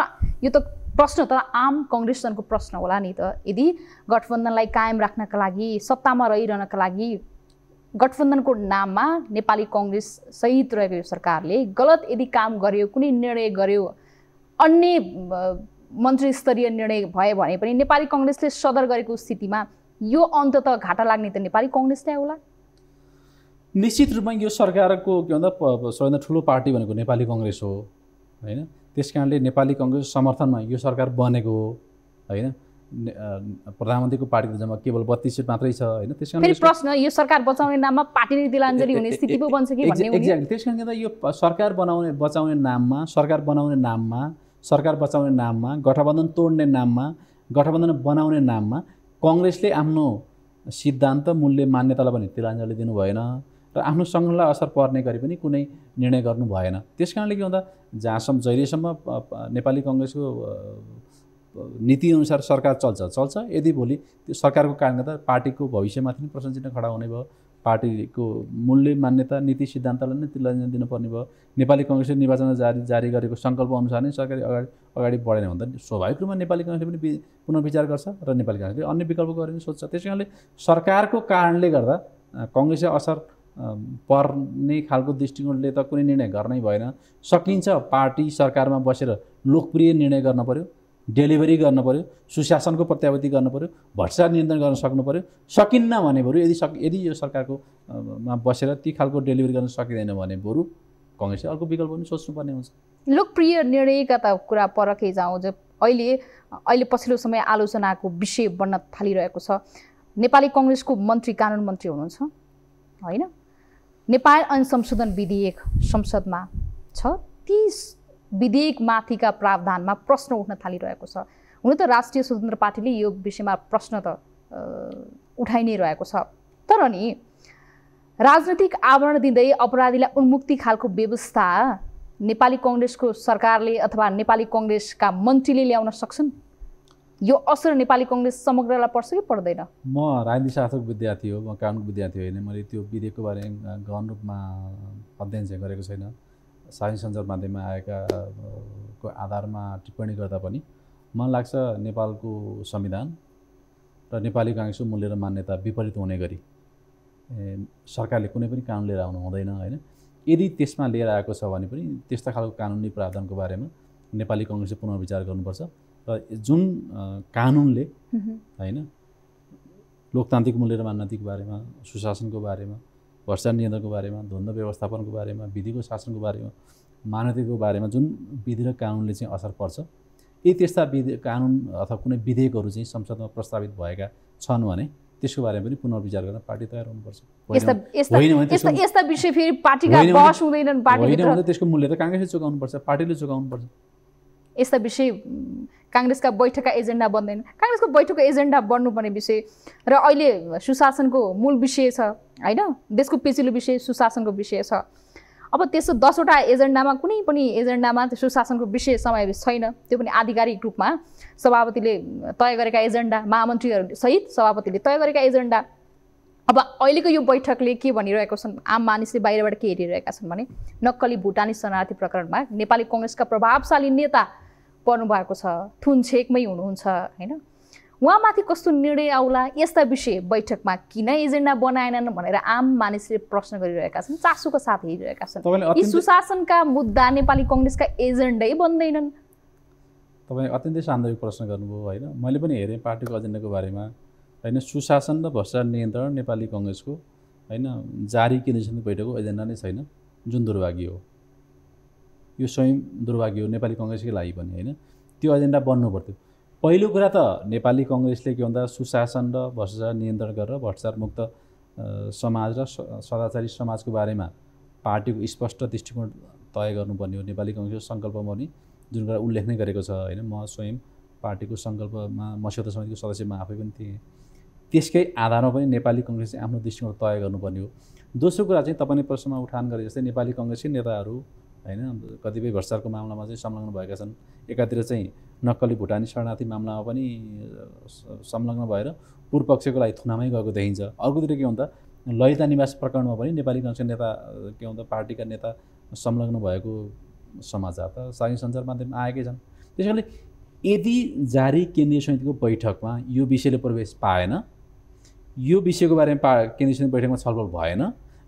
यो त प्रश्न त आम काङ्ग्रेसजनको प्रश्न होला नि त, यदि गठबन्धनलाई कायम राख्नका लागि सत्तामा रहिरहनका लागि गठबन्धनको नाममा नेपाली काङ्ग्रेस सहित रहेको यो सरकारले गलत यदि काम गर्यो, कुनै निर्णय गर्यो, अन्य मन्त्री स्तरीय निर्णय भयो भने पनि नेपाली कांग्रेसले सदर गरेको स्थितिमा यो अन्तत घाटा लाग्ने त नेपाली कांग्रेसलाई होला। निश्चित रूपमा यो सरकारको के भन्दा सबैभन्दा ठुलो पार्टी भनेको नेपाली कांग्रेस हो हैन। त्यसकारणले नेपाली कांग्रेस समर्थनमा यो सरकार बनेको हो हैन। प्रधानमन्त्रीको पार्टीको जम्मा केवल बत्तीस सीट मात्रै छ हैन। त्यसकारण फेरि प्रश्न यो सरकार बचाउने नाममा पार्टी नै दिलान्जली हुने स्थिति पो बन्छ कि भन्ने हो। त्यसकारण यो सरकार बनाउने बचाउने नाममा सरकार बनाउने नाममा सरकार बचाउने नाममा, गठबन्धन तोड्ने नाममा, गठबन्धन बनाउने नाममा कांग्रेसले आफ्नो सिद्धान्त मूल्य मान्यतालाई पनि तिलाञ्जली दिनु भएन र आफ्नो संगठनलाई असर पर्ने गरी पनि कुनै निर्णय गर्नु भएन। त्यसकारणले के भन्दा जहाँसम्म जहिलेसम्म नेपाली कांग्रेसको नीति अनुसार सरकार चल्छ चल्छ यदि भोलि त्यो सरकारको कारणले त पार्टीको भविष्यमाथि पनि प्रश्न चिन्ह खडा हुने भयो, पार्टीको मूल्य मान्यता नीति सिद्धान्तलाई नै तिलाञ्जली दिनुपर्ने भयो। नेपाली कांग्रेसले निर्वाचन जारी जारी गरेको संकल्प अनुसार नै सरकार अगाडि अगाडि बढेन भन्दा स्वाभाविक रूपमा नेपाली कांग्रेसले पनि पुनर्विचार गर्छ र नेपाली कांग्रेसले अन्य विकल्प गर्ने सोच्छ। त्यसैले सरकारको कारणले गर्दा कांग्रेसले असर पर्ने खालको दृष्टिकोणले त कुनै निर्णय गर्नै भएन। सकिन्छ पार्टी सरकारमा बसेर लोकप्रिय निर्णय गर्न पर्यो, डेलिभरी गर्न पर्यो, सुशासनको प्रत्याभूति गर्न पर्यो, भ्रष्टाचार नियन्त्रण गर्न सक्नु पर्यो। सकिन्न भने बरु यदि सक यदि यो सरकारकोमा बसेर ती खालको डेलिभरी गर्न सकिँदैन भने बरु कांग्रेसले अर्को विकल्प पनि सोच्नुपर्ने हुन्छ। लोकप्रिय निर्णयका त कुरा परकै जाउँ, जो अहिले अहिले पछिल्लो समय आलोचनाको विषय बन्न थालिरहेको छ। नेपाली कांग्रेसको मन्त्री कानुन मन्त्री हुनुहुन्छ होइन, नेपाल ऐन संशोधन विधेयक संसदमा छ, ती विधेयकमाथिका प्रावधानमा प्रश्न उठ्न थालिरहेको छ। हुन त राष्ट्रिय स्वतन्त्र पार्टीले यो विषयमा प्रश्न त उठाइ नै रहेको छ, तर नि राजनीतिक आवरण दिँदै अपराधीलाई उन्मुक्ति खालको व्यवस्था नेपाली कांग्रेसको सरकारले अथवा नेपाली कांग्रेसका मन्त्रीले ल्याउन सक्छन्? यो असर नेपाली कांग्रेस समग्रलाई पर्छ कि पर्दैन? म राजनीति शास्त्रको विद्यार्थी हो, म कानुनको विद्यार्थी होइन, मैले त्यो विधेयकको बारेमा गहन रूपमा अध्ययन चाहिँ गरेको छैन। साझी सञ्चार माध्यममा आएका को आधारमा टिप्पणी गर्दा पनि मलाई लाग्छ नेपालको संविधान र नेपाली कांग्रेसको मूल्य र मान्यता विपरीत हुने गरी सरकारले कुनै पनि कानुन लिएर आउनु हुँदैन होइन। यदि त्यसमा लिएर आएको छ भने पनि त्यस्ता खालको कानुनी प्रावधानको बारेमा नेपाली कांग्रेसले पुनर्विचार गर्नुपर्छ र जुन कानुनले होइन लोकतान्त्रिक मूल्य र मान्यताको बारेमा, सुशासनको बारेमा, भ्रष्टाचार नियन्त्रणको बारेमा, धन्दा व्यवस्थापनको बारेमा, विधिको शासनको बारेमा, मानवताको बारेमा जुन विधि र कानुनले चाहिँ असर पर्छ, यदि त्यस्ता विधि कानुन अथवा कुनै विधेयकहरू चाहिँ संसदमा प्रस्तावित भएका छन् भने त्यसको बारेमा पनि पुनर्विचार गर्न पार्टी तयार हुनुपर्छ। होइन भने त्यसको मूल्य त कांग्रेसले चुकाउनुपर्छ, पार्टीले चुकाउनुपर्छ। यस्ता विषय कांग्रेसका बैठकका एजेन्डा बन्दैन, कांग्रेसको बैठकको एजेन्डा बन्नुपर्ने विषय र अहिले सुशासनको मूल विषय छ हैन, देशको पेचिलो विषय सुशासनको विषय छ। अब त्यसो दसवटा एजेन्डामा कुनै पनि एजेन्डामा सुशासनको विषय समावेश छैन, त्यो पनि आधिकारिक रूपमा सभापतिले तय गरेका एजेन्डा, महामन्त्रीहरू सहित सभापतिले तय गरेका एजेन्डा। अब अहिलेको यो बैठकले के भनिरहेको छन्, आम मानिसले बाहिरबाट के हेरिरहेका छन् भने नक्कली भुटानी शरणार्थी प्रकरणमा नेपाली कांग्रेसका प्रभावशाली नेता पर्नु भएको छ, थुनछेकमै हुनुहुन्छ हैन, उहाँमाथि कस्तो निर्णय आउला, यस्ता विषय बैठकमा किन एजेन्डा बनाएनन् भनेर आम मानिसले प्रश्न गरिरहेका छन्, चासोको साथ हेरिरहेका छन्। यी सुशासनका मुद्दा नेपाली कांग्रेसका एजेन्डै बन्दैनन्। तपाईँ अत्यन्तै सान्दर्भिक प्रश्न गर्नुभयो होइन, मैले पनि हेरेँ पार्टीको एजेन्डाको बारेमा हैन, सुशासन र भ्रष्टाचार नियन्त्रण नेपाली कांग्रेसको हैन जारी केन्द्रीय समिति बैठकको एजेन्डा नै छैन, जुन दुर्भाग्य हो, यो स्वयं दुर्भाग्य हो नेपाली कांग्रेसकै लागि पनि हैन। त्यो एजेन्डा बन्नु पर्थ्यो। पहिलो कुरा त नेपाली कांग्रेसले के भन्दा सुशासन र भ्रष्टाचार नियन्त्रण गरेर भ्रष्टाचार मुक्त समाज र सदाचारी समाजको बारेमा पार्टीको स्पष्ट दृष्टिकोण तय गर्नुपर्ने हो। नेपाली कांग्रेसको संकल्पमा पनि जुन कुरा उल्लेख नै गरेको छ हैन, म स्वयं पार्टीको संकल्पमा मस्यौदा समितिको सदस्यमा आफै पनि थिएँ, त्यसकै आधारमा पनि नेपाली कांग्रेसले आफ्नो दृष्टिकोण तय गर्नुपर्ने हो। दोस्रो कुरा चाहिँ तपाईँले प्रश्नमा उठान गरे जस्तै नेपाली कांग्रेसकै नेताहरू हैन कतिपय भ्रष्टाचारको मामलामा चाहिँ संलग्न भएका छन्, एकातिर चाहिँ नक्कली भुटानी शरणार्थी मामलामा पनि संलग्न भएर पूर्व पक्षको लागि थुनामै गएको देखिन्छ। अर्कोतिर के भन्दा ललिता निवास प्रकरणमा पनि नेपाली कांग्रेस नेता के भन्दा पार्टीका नेता संलग्न भएको समाचार त साझा सञ्चार माध्यममा आएकै छन्। त्यसैले यदि जारी केन्द्रीय समितिको बैठकमा यो विषयले प्रवेश पाएन, यो विषयको बारेमा पा केन्द्रीय समिति बैठकमा छलफल भएन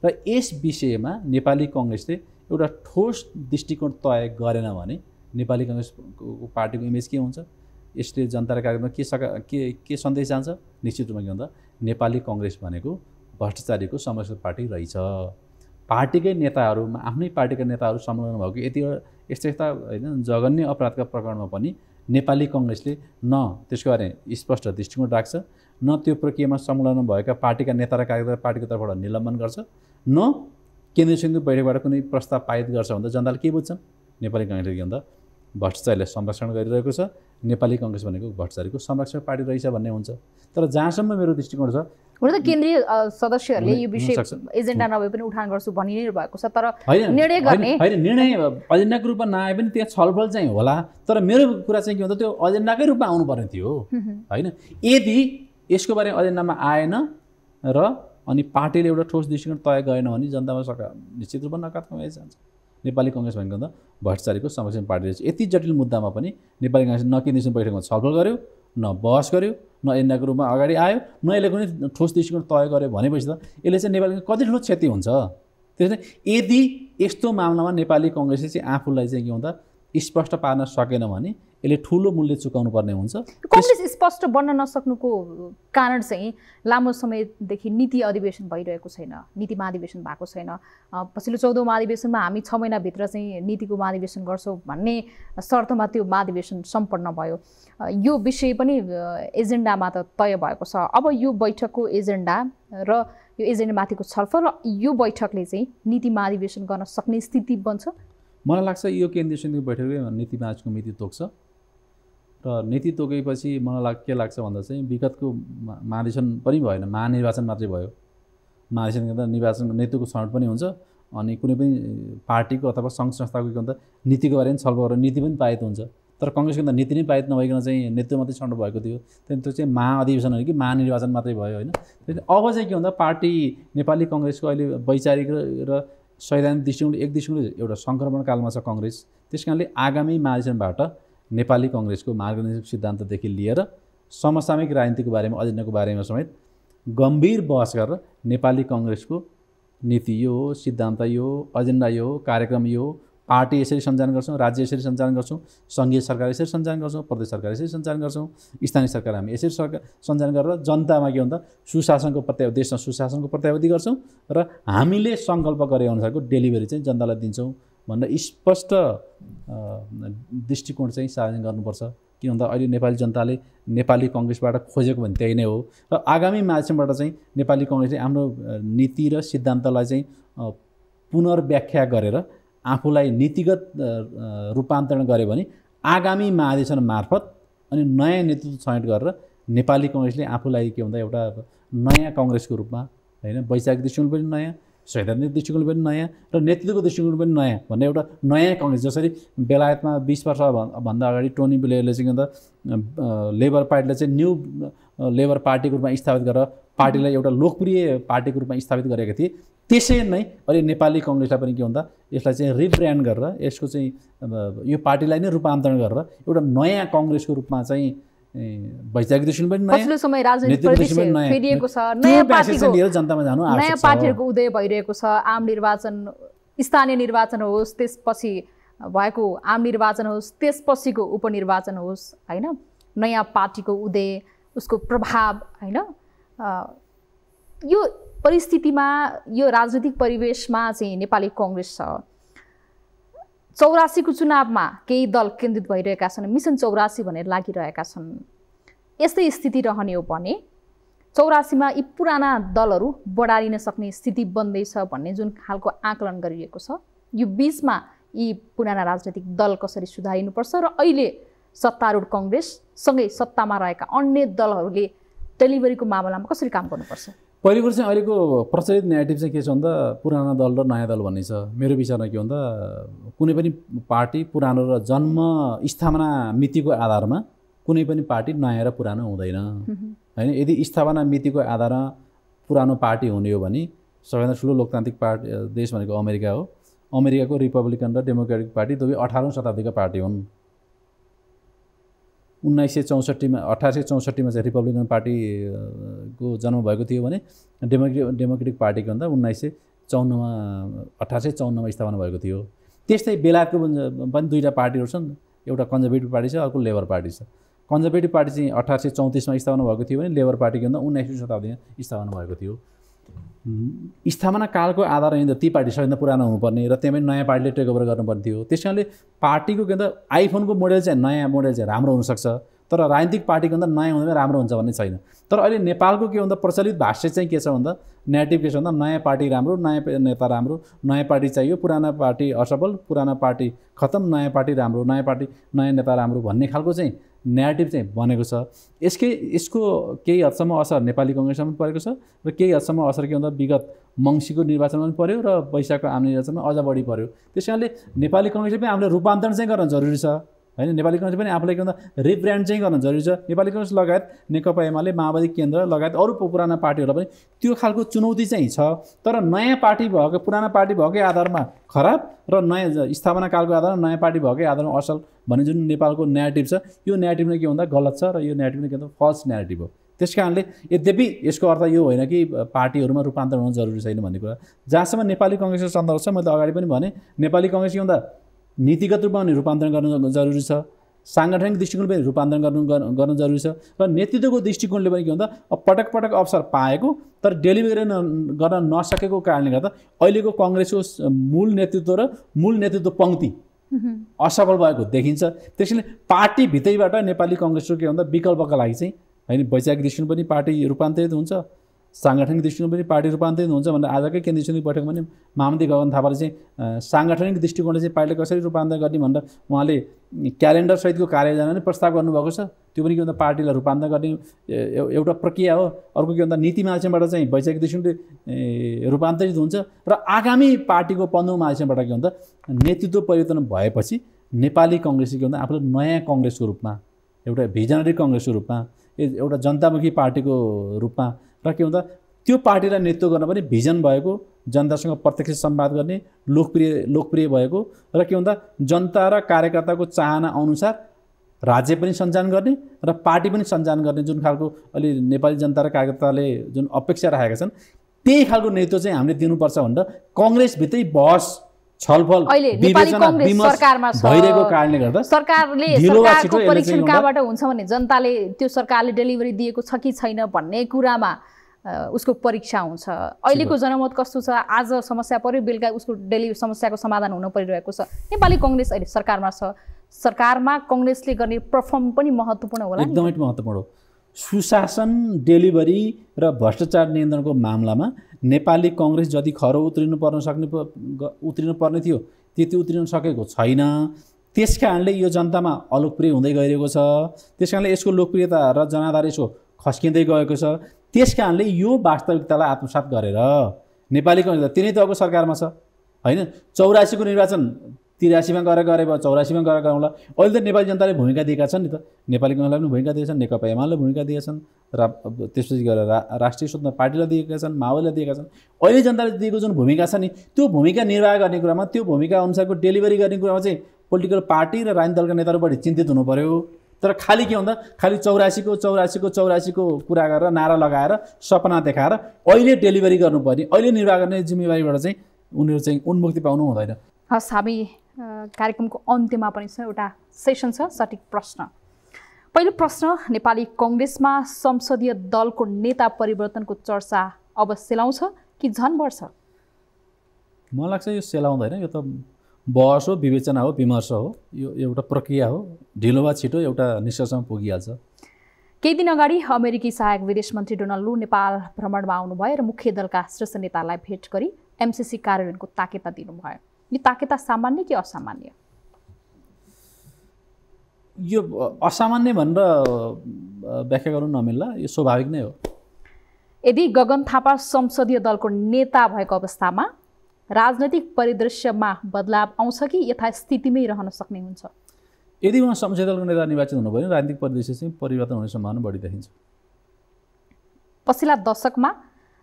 र यस विषयमा नेपाली कांग्रेसले एउटा ठोस दृष्टिकोण तय गरेन भने नेपाली कांग्रेस पार्टीको इमेज के हुन्छ, यसले जनताका कार्यक्रममा के सका के के सन्देश जान्छ? निश्चित रूपमा के भन्दा नेपाली कांग्रेस भनेको भ्रष्टाचारीको समर्थक पार्टी रहेछ। पार्टीकै नेताहरूमा आफ्नै पार्टीका नेताहरू संलग्न भएको यति यस्ता यस्ता होइन जघन्य अपराधका प्रकरणमा पनि नेपाली कांग्रेसले न त्यसको बारेमा स्पष्ट दृष्टिकोण राख्छ, न त्यो प्रक्रियामा संलग्न भएका पार्टीका नेता र कार्यकर्ता पार्टीको तर्फबाट निलम्बन गर्छ, न केन्द्रीय समिति बैठकबाट कुनै प्रस्ताव पारित गर्छ भन्दा जनताले के बुझ्छन्? नेपाली कांग्रेसले के भन्दा भ्रष्टाचारीलाई संरक्षण गरिरहेको छ। नेपाली कांग्रेस भनेको भ्रष्टाचारीको संरक्षण पार्टी रहेछ भन्ने हुन्छ। तर जहाँसम्म मेरो दृष्टिकोण छ हुन त केन्द्रीय सदस्यहरूले यो विषय एजेन्डा नभए पनि उठान गर्छु भनि नै भएको छ, तर निर्णय गर्ने हैन निर्णय एजेन्डाको रूपमा नआए पनि त्यहाँ छलफल चाहिँ होला। तर मेरो कुरा चाहिँ के हुन्छ त्यो एजेन्डाकै रूपमा आउनु पर्ने थियो हैन। यदि यसको बारे एजेन्डामा आएन र अनि पार्टीले एउटा ठोस दृष्टिकोण तय गरेन भने जनतामा सका निश्चित रूपमा नकारात्मक भइ जान्छ। नेपाली कांग्रेस भनेको त भ्रष्टाचारीको संरक्षण पार्टी रहेछ। यति जटिल मुद्दामा पनि नेपाली कांग्रेस न केन्द्रीय बैठकमा छलफल गर्यो, न बहस गर्यो, न एजेन्डाको रूपमा अगाडि आयो, न यसले कुनै ठोस दृष्टिकोण तय गर्यो भनेपछि त यसले चाहिँ नेपालीको कति ठुलो क्षति हुन्छ। त्यसैले यदि यस्तो मामलामा नेपाली कांग्रेसले चाहिँ आफूलाई चाहिँ के भन्दा स्पष्ट पार्न सकेन भने यसले ठुलो मूल्य चुकाउनु पर्ने हुन्छ। कांग्रेस स्पष्ट बन्न नसक्नुको कारण चाहिँ लामो समयदेखि नीति अधिवेशन भइरहेको छैन, नीति महाधिवेशन भएको छैन। पछिल्लो चौधौँ महाधिवेशनमा हामी छ महिनाभित्र चाहिँ नीतिको महाधिवेशन गर्छौँ भन्ने शर्तमा त्यो महाधिवेशन सम्पन्न भयो। यो विषय पनि एजेन्डामा त तय भएको छ। अब यो बैठकको एजेन्डा र यो एजेन्डामाथिको छलफल र यो बैठकले चाहिँ नीति महाधिवेशन गर्न सक्ने स्थिति बन्छ। मलाई लाग्छ यो केन्द्रीय समितिको बैठकले नीति महाधिवेशनको मिति तोक्छ र नीति तोकेपछि मलाई लाग के लाग्छ भन्दा चाहिँ विगतको महाधिवेशन पनि भएन, महानिर्वाचन मात्रै भयो। महाधिवेशन गर्दा निर्वाचन नेतृत्वको छनौट पनि हुन्छ अनि कुनै पनि पार्टीको अथवा सङ्घ संस्थाको के भन्दा नीतिको बारेमा छलफल गरेर नीति पनि पारित हुन्छ। तर कांग्रेसको भन्दा नीति नै पारित नभइकन चाहिँ नेतृत्व मात्रै छनौट भएको थियो। त्यो चाहिँ महाअधिवेशन होइन कि महानिर्वाचन मात्रै भयो होइन। त्यसले अब चाहिँ के भन्दा पार्टी नेपाली कांग्रेसको अहिले वैचारिक र संवैधानिक दृष्टिकोण एक दृष्टिकोण एउटा सङ्क्रमण कालमा छ कांग्रेस। त्यस कारणले आगामी महाधिवेशनबाट नेपाली कांग्रेसको मार्गदर्शक सिद्धान्तदेखि लिएर समसामयिक राजनीतिको बारेमा एजेन्डाको बारेमा समेत गम्भीर बहस गरेर नेपाली कांग्रेसको नीति यो हो, सिद्धान्त यो हो, एजेन्डा यो हो, कार्यक्रम यो हो, पार्टी यसरी सञ्चालन गर्छौँ, राज्य यसरी सञ्चालन गर्छौँ, सङ्घीय सरकार यसरी सञ्चालन गर्छौँ, प्रदेश सरकार यसरी सञ्चालन गर्छौँ, स्थानीय सरकार हामी यसरी सरकार सञ्चालन गरेर जनतामा के भन्दा सुशासनको प्रत्याभूति देशमा सुशासनको प्रत्याभूति गर्छौँ र हामीले सङ्कल्प गरे अनुसारको डेलिभरी चाहिँ जनतालाई दिन्छौँ भनेर स्पष्ट दृष्टिकोण चाहिँ सार्वजनिक गर्नुपर्छ। किन भन्दा अहिले नेपाली जनताले नेपाली कांग्रेसबाट खोजेको भने त्यही नै हो र आगामी महाधिवेशनबाट चाहिँ नेपाली कांग्रेसले हाम्रो नीति र सिद्धान्तलाई चाहिँ पुनर्व्याख्या गरेर आफूलाई नीतिगत रूपान्तरण गरे भने आगामी महाधिवेशन मार्फत अनि नयाँ नेतृत्व छनौट गरेर नेपाली कांग्रेसले आफूलाई के भन्दा एउटा नयाँ कांग्रेसको रूपमा हैन वैचारिक दृष्टिकोण पनि नयाँ, सैद्धान्तिक दृष्टिकोण पनि नयाँ र नेतृत्वको दृष्टिकोण पनि नयाँ भन्ने एउटा नयाँ कांग्रेस। जसरी बेलायतमा बीस वर्ष भन्दा अगाडि टोनी ब्लेयरले चाहिँ के भन्दा लेबर पार्टीलाई चाहिँ न्यू लेबर पार्टीको रूपमा स्थापित गरेर पार्टीलाई एउटा लोकप्रिय पार्टीको रूपमा स्थापित गरेका थिए, त्यसै नै अहिले नेपाली कांग्रेसलाई पनि के भन्दा यसलाई चाहिँ रिब्रान्ड गरेर यसको चाहिँ यो पार्टीलाई नै रूपान्तरण गरेर एउटा नयाँ कांग्रेसको रूपमा चाहिँ वैचारिक दृष्टिकोण पनि नयाँ, पछिल्लो समय राजनीतिक परिवेश फेरिएको छ, नयाँ पार्टीको लिएर जनतामा जानु आवश्यक छ, नयाँ पार्टीहरूको उदय भइरहेको छ। आम निर्वाचन, स्थानीय निर्वाचन होस्, त्यसपछि भएको आम निर्वाचन होस्, त्यसपछिको उपनिर्वाचन होस् हैन, नयाँ पार्टीको उदय, उसको प्रभाव हैन, यो परिस्थितिमा यो राजनीतिक परिवेशमा चाहिँ नेपाली कांग्रेस छ। चौरासीको चुनावमा केही दल केन्द्रित भइरहेका छन्, मिसन चौरासी भनेर लागिरहेका छन्। यस्तै स्थिति रहने हो भने चौरासीमा यी पुराना दलहरू बढारिन सक्ने स्थिति बन्दैछ भन्ने जुन खालको आकलन गरिएको छ, यो बीचमा यी पुराना राजनीतिक दल कसरी सुधारिनुपर्छ र अहिले सत्तारूढ कांग्रेस सँगै सत्तामा रहेका अन्य दलहरूले डेलिभरीको मामलामा कसरी काम गर्नुपर्छ। पहिलो कुरो चाहिँ अहिलेको प्रचलित नेगेटिभ चाहिँ के छ भन्दा पुराना दल र नयाँ दल भन्ने छ। मेरो विचारमा के भन्दा कुनै पनि पार्टी पुरानो र जन्म स्थापना मितिको आधारमा कुनै पनि पार्टी नयाँ र पुरानो हुँदैन हैन। यदि स्थापना मितिको आधारमा पुरानो पार्टी हुने हो भने सबैभन्दा ठुलो लोकतान्त्रिक पार्टी देश भनेको अमेरिका हो। अमेरिकाको रिपब्लिकन र डेमोक्रेटिक पार्टी दुवै अठारौँ शताब्दीका पार्टी हुन्। उन्नाइस सय चौसठीमा अठार सय चौसठीमा चाहिँ रिपब्लिकन पार्टीको जन्म भएको थियो भने डेमोक्रे डेमोक्रेटिक पार्टीको भन्दा उन्नाइस सय चौन्नमा अठार सय चौन्नमा स्थापना भएको थियो। त्यस्तै बेलायतको पनि दुईवटा पार्टीहरू छन्, एउटा कन्जर्भेटिभ पार्टी छ, अर्को लेबर पार्टी छ। कन्जर्भेटिभ पार्टी चाहिँ अठार सय चौतिसमा स्थापना भएको थियो भने लेबर पार्टीको भन्दा उन्नाइसौँ शताब्दीमा स्थापना भएको थियो। स्थापना कालको आधार होइन ती पार्टी सबैभन्दा पुरानो हुनुपर्ने र त्यहाँ पनि नयाँ पार्टीले टेकओभर गर्नुपर्ने थियो। त्यस कारणले पार्टीको के भन्दा आइफोनको मोडल चाहिँ नयाँ मोडल चाहिँ राम्रो हुनसक्छ तर राजनीतिक पार्टी भन्दा नयाँ हुँदा राम्रो हुन्छ भन्ने छैन। तर अहिले नेपालको के भन्दा प्रचलित भाष्य चाहिँ के छ भन्दा नेगेटिभ के छ भन्दा नयाँ पार्टी राम्रो, नयाँ नेता राम्रो, नयाँ पार्टी चाहियो, पुराना पार्टी असफल, पुराना पार्टी खत्तम, नयाँ पार्टी राम्रो, नयाँ पार्टी नयाँ नेता राम्रो भन्ने खालको चाहिँ नेगेटिभ चाहिँ बनेको छ। यसकै यसको केही हदसम्म असर नेपाली कांग्रेसमा परेको छ र केही हदसम्म असर के भन्दा विगत मंगसिको निर्वाचनमा पनि पर्यो र वैशाखको आम निर्वाचनमा अझ बढी पर्यो। त्यसैले नेपाली कांग्रेसले पनि हामीले रूपान्तरण चाहिँ गर्न जरुरी छ हैन। नेपाली कांग्रेस पनि आफूलाई के भन्दा रिब्रान्ड चाहिँ गर्न जरुरी छ। नेपाली कांग्रेस लगायत नेकपा एमाले, माओवादी केन्द्र लगायत अरू पुराना पार्टीहरूलाई पनि त्यो खालको चुनौती चाहिँ छ। तर नयाँ पार्टी भएको, पुराना पार्टी भएकै आधारमा खराब र नयाँ स्थापना कालको आधारमा नयाँ पार्टी भएकै आधारमा असल भन्ने जुन नेपालको न्यारेटिभ छ, यो न्यारेटिभ नै के भन्दा गलत छ र यो न्यारेटिभ नै के भन्दा फल्स न्यारेटिभ हो। त्यसकारणले यद्यपि यसको अर्थ यो होइन कि पार्टीहरूमा रूपान्तरण हुन जरुरी छैन भन्ने कुरा। जहाँसम्म नेपाली कांग्रेसको सन्दर्भ छ, मैले अगाडि पनि भने नेपाली कांग्रेस के भन्दा नीतिगत रूपमा पनि रूपान्तरण गर्न जरुरी छ, सांगठनिक दृष्टिकोणले पनि रूपान्तरण गर्नु गर्न जरुरी छ र नेतृत्वको दृष्टिकोणले पनि के भन्दा पटक पटक अवसर पाएको तर डेलिभरी गर्न नसकेको कारणले गर्दा अहिलेको कांग्रेसको मूल नेतृत्व र मूल नेतृत्व पंक्ति असफल भएको देखिन्छ। त्यसैले पार्टी भित्रैबाट नेपाली कांग्रेसको के भन्दा विकल्पका लागि चाहिँ हैन वैचारिक दृष्टिकोण पनि पार्टी रूपान्तरित हुन्छ, सांगठनिक दृष्टिकोण पनि पार्टी रूपान्तरित हुन्छ भनेर आजकै केन्द्रीय समिति बैठकमा पनि महामन्त्री गगन थापाले चाहिँ सांगठनिक दृष्टिकोणले चाहिँ पार्टीले कसरी रूपान्तरण गर्ने भनेर उहाँले क्यालेन्डर सहितको कार्ययोजना नै प्रस्ताव गर्नुभएको छ। त्यो पनि के भन्दा पार्टीलाई रूपान्तरण गर्ने एउटा प्रक्रिया हो। अर्को के भन्दा नीति माध्यमबाट चाहिँ वैचारिक दृष्टिकोणले रूपान्तरित हुन्छ र आगामी पार्टीको पन्ध्रौँ महाधिवेशनबाट के भन्दा नेतृत्व परिवर्तन भएपछि नेपाली कांग्रेस के भन्दा आफूले नयाँ कांग्रेसको रूपमा, एउटा भिजनरी कांग्रेसको रूपमा, एउटा जनतामुखी पार्टीको रूपमा र के भन्दा त्यो पार्टीलाई नेतृत्व गर्न पनि भिजन भएको, जनतासँग प्रत्यक्ष संवाद गर्ने, लोकप्रिय लोकप्रिय भएको र के भन्दा जनता र कार्यकर्ताको चाहना अनुसार राज्य पनि सञ्चालन गर्ने र पार्टी पनि सञ्चालन गर्ने जुन खालको अलि नेपाली जनता र कार्यकर्ताले जुन अपेक्षा राखेका छन् त्यही खालको नेतृत्व चाहिँ हामीले दिनुपर्छ भनेर कांग्रेसभित्रै बहस छलफल विवेचना सरकारमा भइरहेको कारणले गर्दा सरकारले सरकारको परीक्षण कहाँबाट हुन्छ भने जनताले त्यो सरकारले डेलिभरी दिएको छ कि छैन भन्ने कुरामा उसको परीक्षा हुन्छ। अहिलेको जनमत कस्तो छ, आज समस्या पर्यो बेलुका उसको डेली समस्याको समाधान हुन परिरहेको छ। नेपाली कांग्रेस अहिले सरकारमा छ, सरकारमा कांग्रेसले गर्ने परफर्म पनि महत्त्वपूर्ण होला, एकदमै महत्त्वपूर्ण हो। सुशासन, डेलिभरी र भ्रष्टाचार नियन्त्रणको मामलामा नेपाली कांग्रेस जति खरो उत्रिनु पर्न सक्ने उत्रिनु पर्ने थियो त्यति उत्रिन सकेको छैन। त्यसकारणले यो जनतामा अलोकप्रिय हुँदै गइरहेको छ, त्यसकारणले यसको लोकप्रियता र जनाधार यसको खस्किँदै गएको छ। त्यसकारणले यो वास्तविकतालाई आत्मसात गरेर नेपाली कांग्रेस तिनै तहको सरकारमा छ हैन। चौरासीको निर्वाचन तिरासीमा गरेर गरे भयो, चौरासीमा गरेर गरौँला। अहिले त नेपाली जनताले भूमिका दिएका छन् नि त, नेपाली कांग्रेसलाई पनि भूमिका दिएछन्, नेकपा एमाले भूमिका दिएछन्, र त्यसपछि गएर रा राष्ट्रिय स्वतन्त्र पार्टीलाई दिएका छन्, माओवादीलाई दिएका छन्। अहिले जनताले दिएको जुन भूमिका छ नि त्यो भूमिका निर्वाह गर्ने कुरामा, त्यो भूमिका अनुसारको डेलिभरी गर्ने कुरामा चाहिँ पोलिटिकल पार्टी र राजनीतिक दलका नेताहरू बढी चिन्तित हुनु पर्यो। तर खाली के भन्दा खालि चौरासीको चौरासीको चौरासीको कुरा गरेर नारा लगाएर सपना देखाएर अहिले डेलिभरी गर्नुपर्ने, अहिले निर्वाह गर्ने जिम्मेवारीबाट चाहिँ उनीहरू चाहिँ उन्मुक्ति पाउनु हुँदैन। हस्, हामी कार्यक्रमको अन्त्यमा पनि छ एउटा सेसन छ सठिक प्रश्न। पहिलो प्रश्न, नेपाली कांग्रेसमा संसदीय दलको नेता परिवर्तनको चर्चा अब सेलाउँछ कि झन बढ्छ? मलाई लाग्छ यो सेलाउँदैन, यो त बहस हो, विवेचना हो, विमर्श हो, यो एउटा प्रक्रिया हो, ढिलो वा छिटो एउटा निष्कर्षमा पुगिहाल्छ। केही दिन अगाडि अमेरिकी सहायक विदेश मन्त्री डोनाल्ड लू नेपाल भ्रमणमा आउनुभयो र मुख्य दलका शीर्ष नेतालाई भेट गरी एमसीसी कार्यान्वयनको ताकेता दिनुभयो। यो ताकेता सामान्य कि असामान्य? यो असामान्य भनेर व्याख्या गर्नु नमिल्ला, यो स्वाभाविक नै हो। यदि गगन थापा संसदीय दलको नेता भएको अवस्थामा राजनैतिक परिदृश्यमा बदलाव आउँछ कि यथास्थितिमै रहन सक्ने हुन्छ? यदि उहाँ संसदीय दलको नेता निर्वाचित हुनुभयो भने राजनीतिक परिदृश्य चाहिँ परिवर्तन हुने सम्भावना बढी देखिन्छ। पछिल्ला दशकमा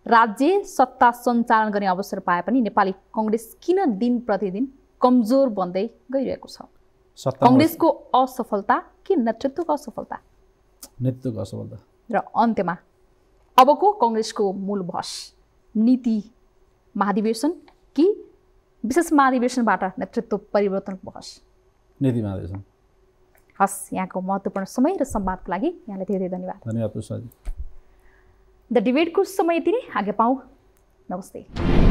राज्य सत्ता सञ्चालन गर्ने अवसर पाए पनि नेपाली कांग्रेस किन दिन प्रतिदिन कमजोर बन्दै गइरहेको छ? कांग्रेसको असफलता कि नेतृत्वको असफलता? नेतृत्वको असफलता। र अन्त्यमा अबको कांग्रेसको मूल भस नीति महाधिवेशन कि विशेष महाधिवेशनबाट नेतृत्व परिवर्तनको भस? नीति महाधिवेशन। हस्, यहाँको महत्त्वपूर्ण समय र संवादको लागि यहाँलाई धेरै धन्यवाद। धन्यवाद पुष्पाजी। द डिबेटको समय यति नै, आज्ञा पाऊ। नमस्ते।